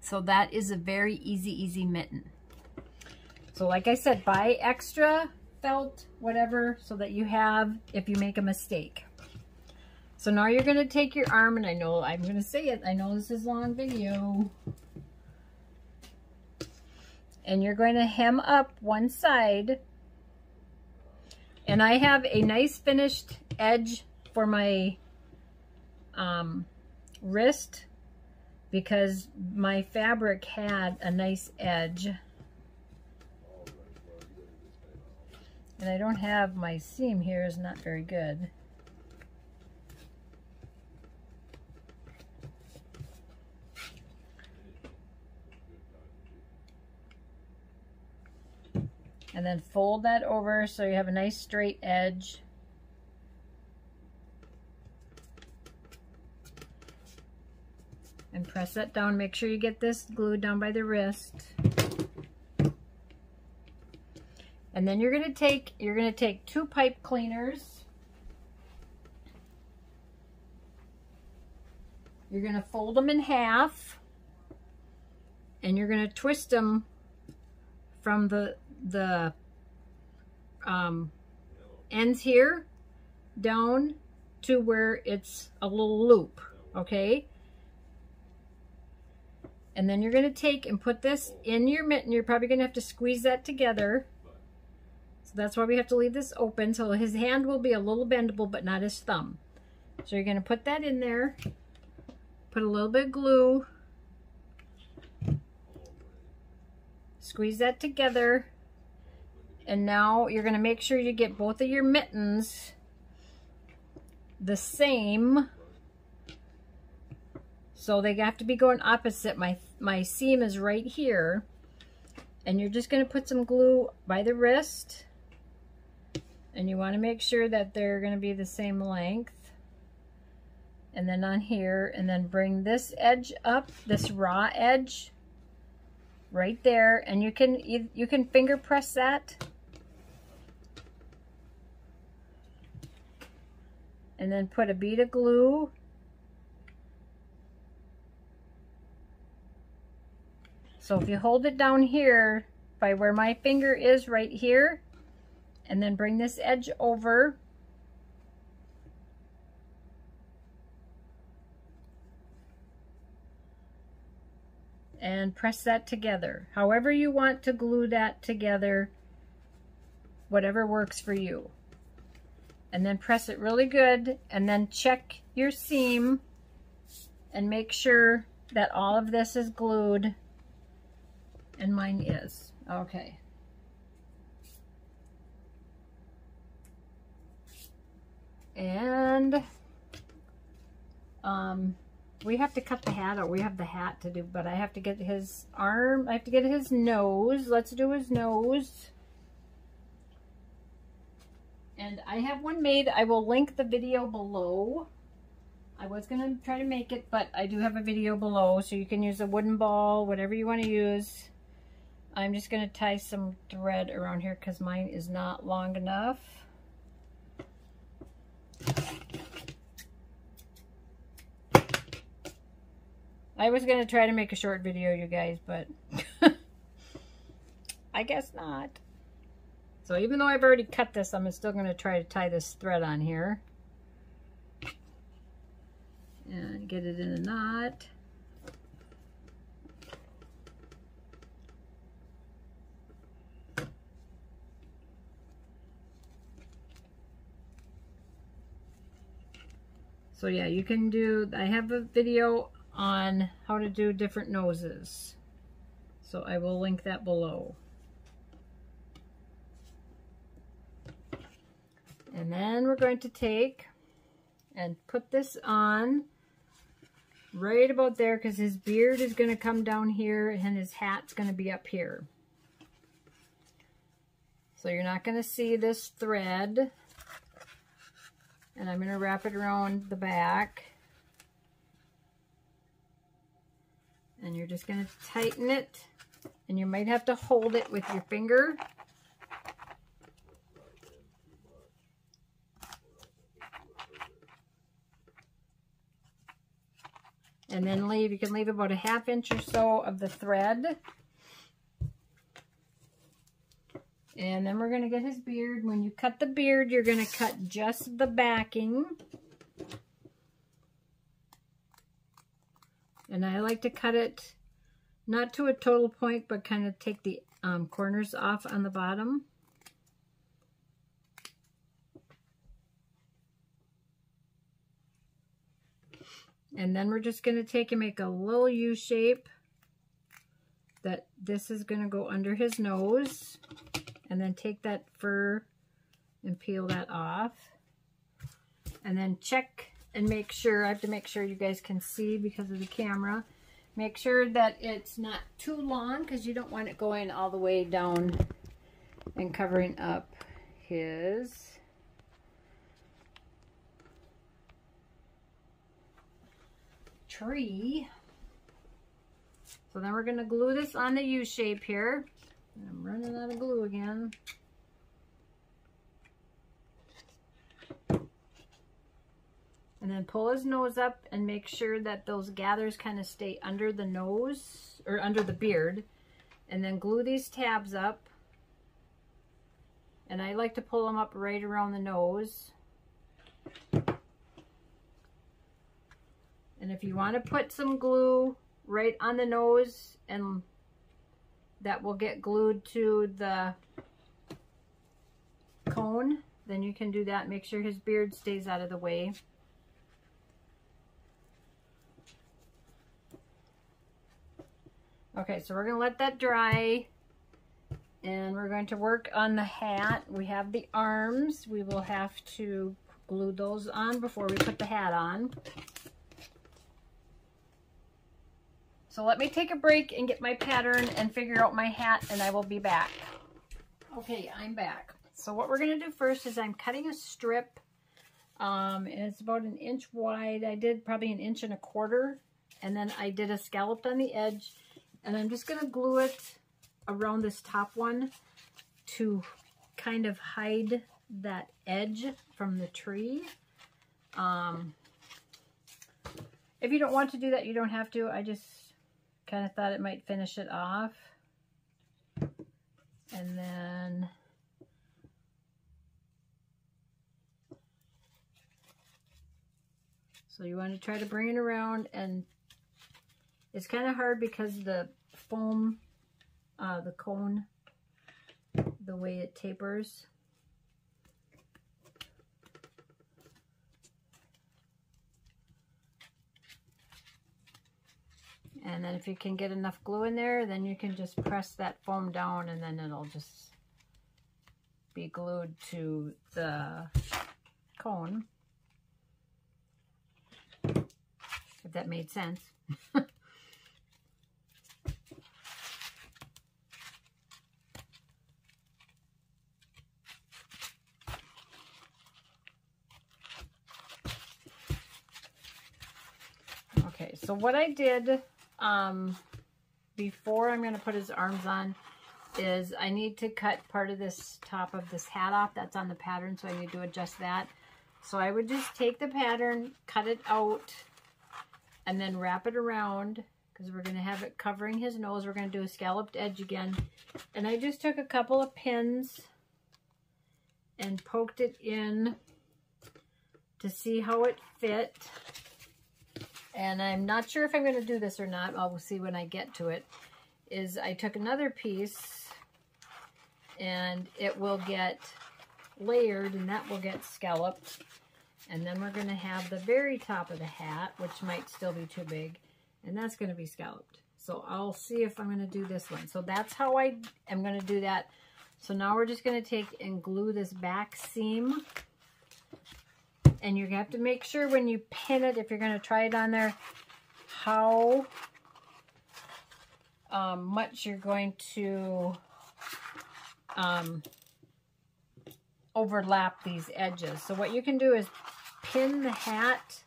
So that is a very easy, easy mitten. So like I said, buy extra felt, whatever, so that you have if you make a mistake. So now you're going to take your arm, and I know I'm going to say it, I know this is a long video, and you're going to hem up one side. And I have a nice finished edge for my um, wrist because my fabric had a nice edge. And I don't have my seam here, is not very good. And then fold that over so you have a nice straight edge. And press that down. Make sure you get this glued down by the wrist. And then you're going to take, you're going to take two pipe cleaners. You're going to fold them in half and you're going to twist them from the, the um, ends here down to where it's a little loop, okay? And then you're going to take and put this in your mitten. You're probably going to have to squeeze that together. So that's why we have to leave this open. So his hand will be a little bendable, but not his thumb. So you're going to put that in there. Put a little bit of glue. Squeeze that together. And now you're going to make sure you get both of your mittens the same. So they have to be going opposite. My, my seam is right here. And you're just going to put some glue by the wrist. And you want to make sure that they're going to be the same length. And then on here, and then bring this edge up, this raw edge right there, and you can you, you can finger press that. And then put a bead of glue. So if you hold it down here by where my finger is right here, and then bring this edge over. And press that together. However you want to glue that together, whatever works for you. And then press it really good, and then check your seam and make sure that all of this is glued, and mine is. Okay. And um we have to cut the hat out. We have the hat to do, but I have to get his arm. I have to get his nose. Let's do his nose. And I have one made. I will link the video below. I was going to try to make it, but I do have a video below, so you can use a wooden ball, whatever you want to use. I'm just going to tie some thread around here because mine is not long enough. I was going to try to make a short video, you guys, but I guess not. So even though I've already cut this, I'm still going to try to tie this thread on here. And get it in a knot. So yeah, you can do, I have a video on how to do different noses, so I will link that below. And then we're going to take and put this on right about there, because his beard is going to come down here and his hat's going to be up here, so you're not going to see this thread. And I'm going to wrap it around the back. And you're just going to tighten it, and you might have to hold it with your finger. And then leave, you can leave about a half inch or so of the thread. And then we're going to get his beard. When you cut the beard, you're going to cut just the backing. And I like to cut it not to a total point, but kind of take the um, corners off on the bottom. And then we're just going to take and make a little U shape that this is going to go under his nose. And then take that fur and peel that off. And then check. And make sure, I have to make sure you guys can see because of the camera. Make sure that it's not too long, because you don't want it going all the way down and covering up his. Tree. So then we're going to glue this on the U shape here. I'm running out of glue again. and then pull his nose up and make sure that those gathers kind of stay under the nose or under the beard, and then glue these tabs up. And I like to pull them up right around the nose. And if you want to put some glue right on the nose, and that will get glued to the cone, then you can do that. Make sure his beard stays out of the way. Okay, so we're going to let that dry, and we're going to work on the hat. We have the arms. We will have to glue those on before we put the hat on. So let me take a break and get my pattern and figure out my hat, and I will be back. Okay, I'm back. So what we're going to do first is I'm cutting a strip, um, and it's about an inch wide. I did probably an inch and a quarter, and then I did a scallop on the edge, and I'm just going to glue it around this top one to kind of hide that edge from the tree. Um, if you don't want to do that, you don't have to. I just kind of thought it might finish it off. And then so you want to try to bring it around, and it's kind of hard because the foam, uh, the cone, the way it tapers. And then if you can get enough glue in there, then you can just press that foam down, and then it'll just be glued to the cone. If that made sense. Okay, so what I did um, before I'm going to put his arms on is I need to cut part of this top of this hat off that's on the pattern, so I need to adjust that. So I would just take the pattern, cut it out, and then wrap it around, because we're going to have it covering his nose. We're going to do a scalloped edge again. And I just took a couple of pins and poked it in to see how it fit. And I'm not sure if I'm going to do this or not. I'll see when I get to it. Is I took another piece, and it will get layered, and that will get scalloped. And then we're going to have the very top of the hat, which might still be too big, and that's going to be scalloped. So I'll see if I'm going to do this one. So that's how I am going to do that. So now we're just going to take and glue this back seam. And you're going to have to make sure when you pin it, if you're going to try it on there, how um, much you're going to um, overlap these edges. So what you can do is pin the hat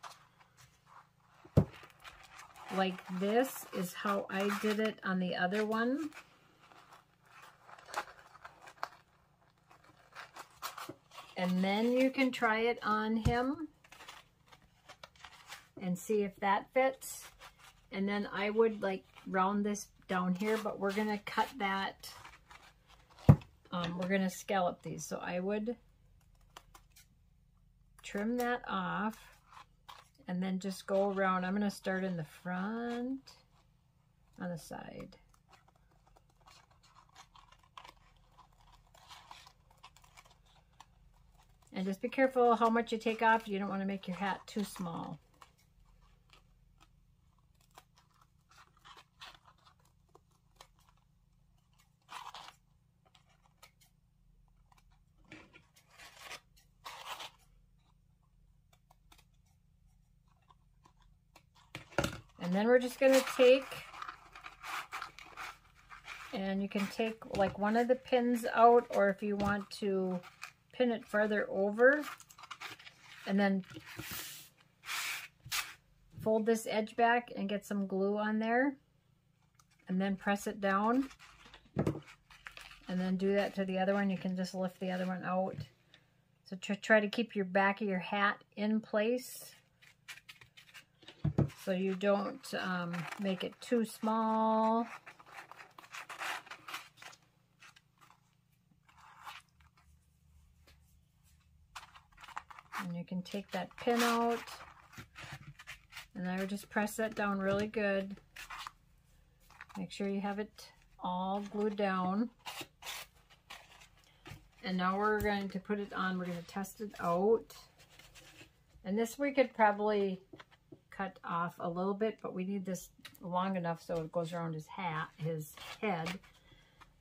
like this is how I did it on the other one. And then you can try it on him and see if that fits. And then I would like round this down here, but we're gonna cut that. Um, we're gonna scallop these. So I would trim that off, and then just go around. I'm going to start in the front on the side. And just be careful how much you take off. You don't want to make your hat too small. And then we're just going to take, and you can take like one of the pins out, or if you want to pin it further over, and then fold this edge back and get some glue on there, and then press it down, and then do that to the other one. You can just lift the other one out. So try to keep your back of your hat in place so you don't um, make it too small. And you can take that pin out, and I would just press that down really good. Make sure you have it all glued down. And now we're going to put it on, we're going to test it out. And this we could probably cut off a little bit, but we need this long enough so it goes around his hat, his head.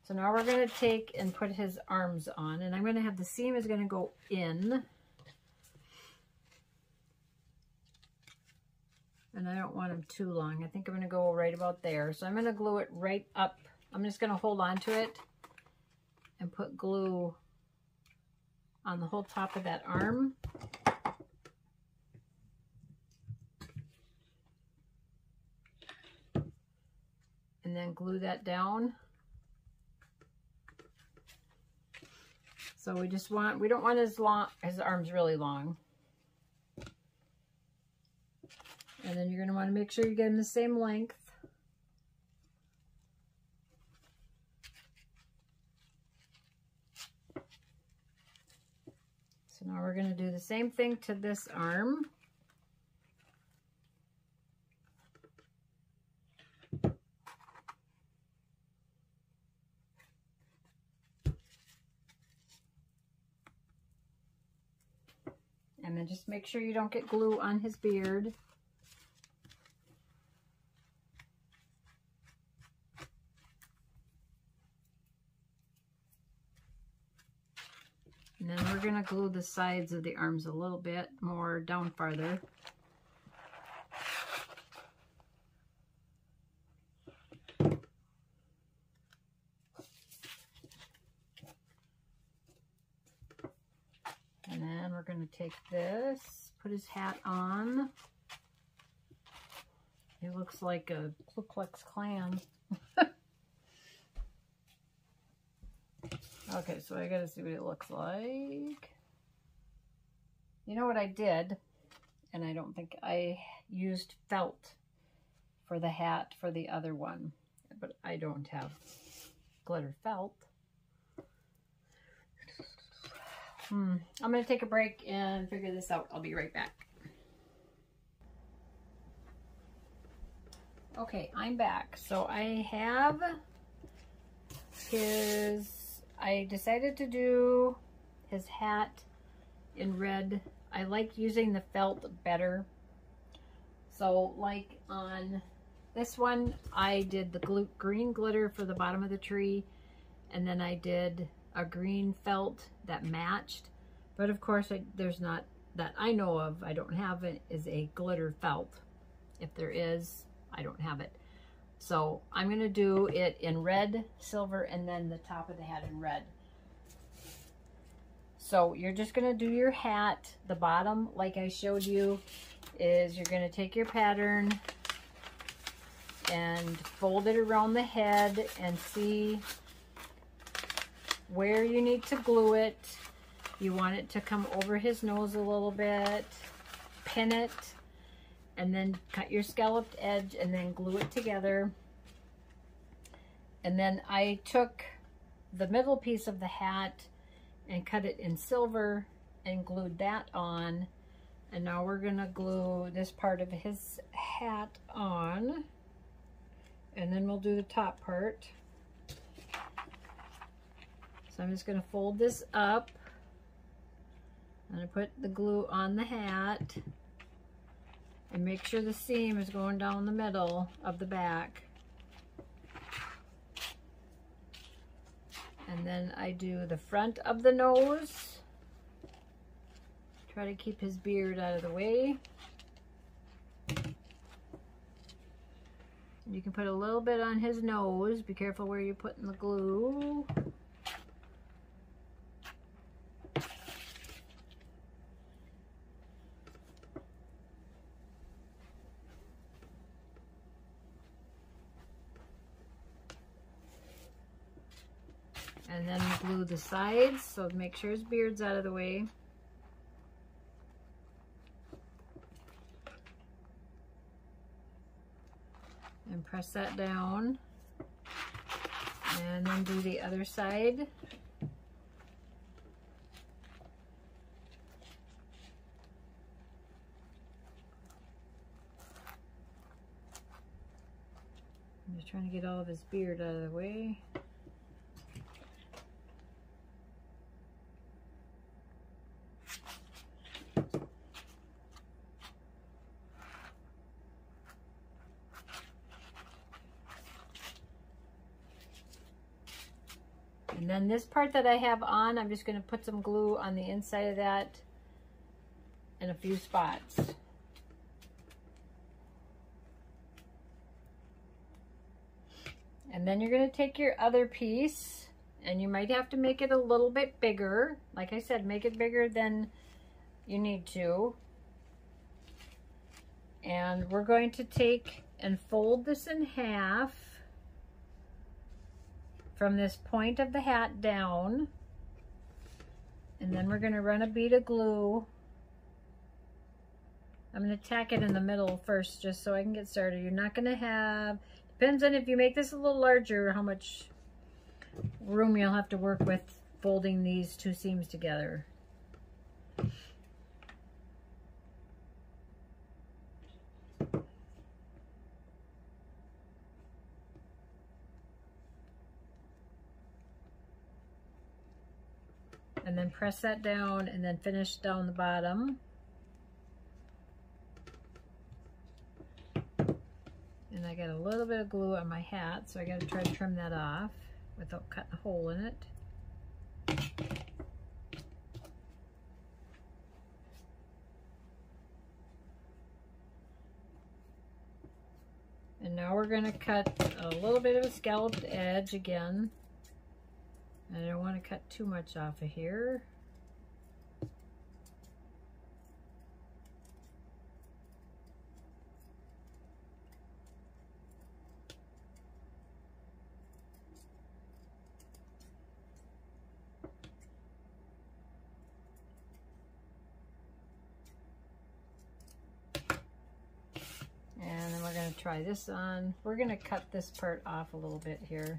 So now we're going to take and put his arms on, and I'm going to have the seam is going to go in. And I don't want him too long. I think I'm going to go right about there. So I'm going to glue it right up. I'm just going to hold on to it and put glue on the whole top of that arm. And then glue that down. So we just want, we don't want his, long, his arms really long. And then you're going to want to make sure you get them the same length. So now we're going to do the same thing to this arm. And then just make sure you don't get glue on his beard. And then we're going to glue the sides of the arms a little bit more down farther. And then we're going to take this, put his hat on. He looks like a Ku Klux Klan. Okay, so I gotta see what it looks like. You know what I did? And I don't think I used felt for the hat for the other one, but I don't have glitter felt. Hmm. I'm gonna take a break and figure this out. I'll be right back. Okay, I'm back. So I have his... I decided to do his hat in red. I like using the felt better. So like on this one, I did the green glitter for the bottom of the tree, and then I did a green felt that matched. But of course, I, there's not, that I know of, I don't have it, is a glitter felt. If there is, I don't have it. So I'm going to do it in red, silver, and then the top of the hat in red. So you're just going to do your hat. The bottom, like I showed you, is you're going to take your pattern and fold it around the head and see where you need to glue it. You want it to come over his nose a little bit, pin it, and then cut your scalloped edge and then glue it together. And then I took the middle piece of the hat and cut it in silver and glued that on. And now we're gonna glue this part of his hat on. And then we'll do the top part. So I'm just gonna fold this up. I'm gonna put the glue on the hat. And make sure the seam is going down the middle of the back. And then I do the front of the nose. Try to keep his beard out of the way. And you can put a little bit on his nose. Be careful where you're putting the glue. And then glue the sides, so make sure his beard's out of the way. and press that down, and then do the other side. I'm just trying to get all of his beard out of the way. And then this part that I have on, I'm just going to put some glue on the inside of that in a few spots. And then you're going to take your other piece, and you might have to make it a little bit bigger. Like I said, make it bigger than you need to. And we're going to take and fold this in half from this point of the hat down, and then we're going to run a bead of glue. I'm going to tack it in the middle first just so I can get started. You're not going to have, depends on if you make this a little larger how much room you'll have to work with folding these two seams together. And then press that down and then finish down the bottom. And I got a little bit of glue on my hat, so I got to try to trim that off without cutting a hole in it. And now we're going to cut a little bit of a scalloped edge again. I don't want to cut too much off of here. And then we're going to try this on. We're going to cut this part off a little bit here.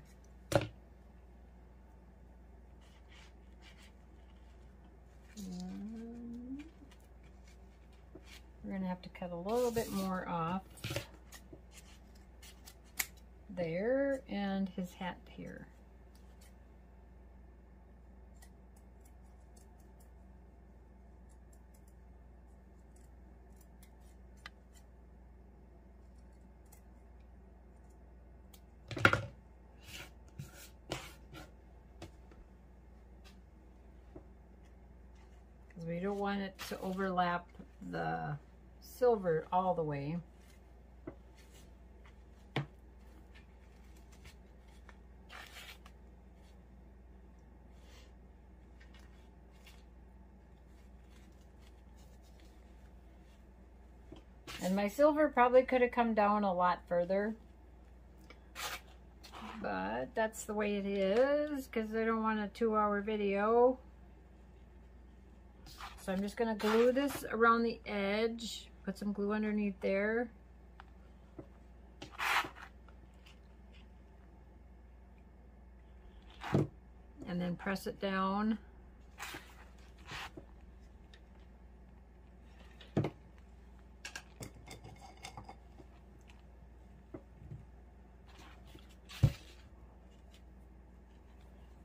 We're going to have to cut a little bit more off there and his hat here. Because we don't want it to overlap the silver all the way. And my silver probably could have come down a lot further, but that's the way it is because I don't want a two-hour video. So I'm just going to glue this around the edge. Put some glue underneath there. And then press it down.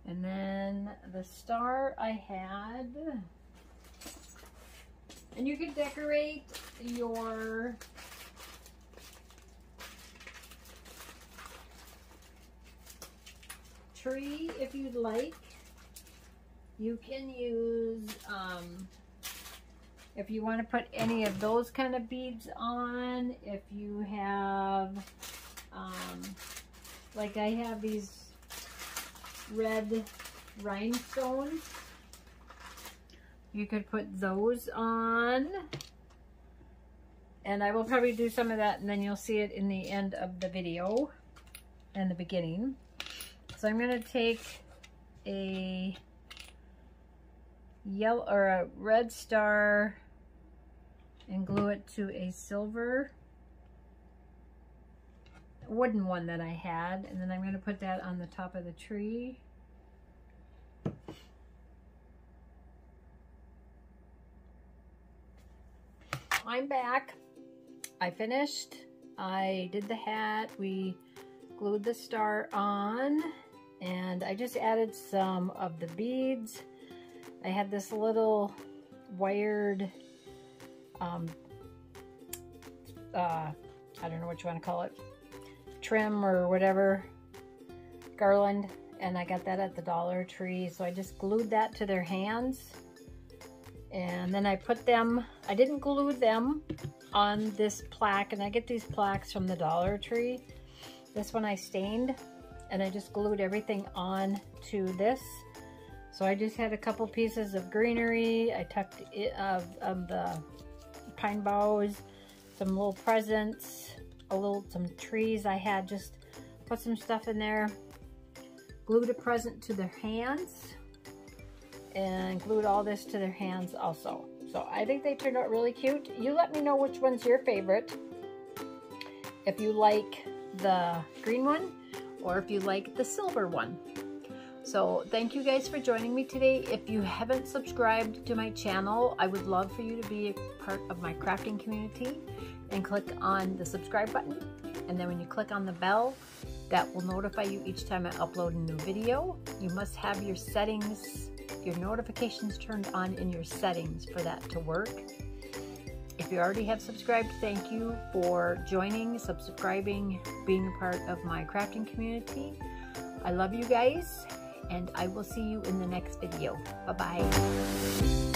And then the star I had. And you can decorate your tree if you'd like. You can use, um, if you want to put any of those kind of beads on, if you have, um, like I have these red rhinestones. You could put those on, and I will probably do some of that, and then you'll see it in the end of the video and the beginning. So I'm gonna take a yellow or a red star and glue it to a silver wooden one that I had, and then I'm going to put that on the top of the tree. I'm back. I finished. I did the hat. We glued the star on, and I just added some of the beads. I had this little wired, um, uh, I don't know what you want to call it, trim or whatever, garland, and I got that at the Dollar Tree. So I just glued that to their hands, and then I put them, I didn't glue them on this plaque, and I get these plaques from the Dollar Tree. This one I stained, and I just glued everything on to this. So I just had a couple pieces of greenery. I tucked it, uh, um, the pine boughs, some little presents, a little, some trees I had, just put some stuff in there, glued a present to their hands, and glued all this to their hands also. So I think they turned out really cute. You let me know which one's your favorite. If you like the green one, or if you like the silver one. So thank you guys for joining me today. If you haven't subscribed to my channel, I would love for you to be a part of my crafting community, and click on the subscribe button. And then when you click on the bell, that will notify you each time I upload a new video. You must have your settings, your notifications turned on in your settings for that to work. If you already have subscribed, thank you for joining, subscribing, being a part of my crafting community. I love you guys. And I will see you in the next video. Bye-bye.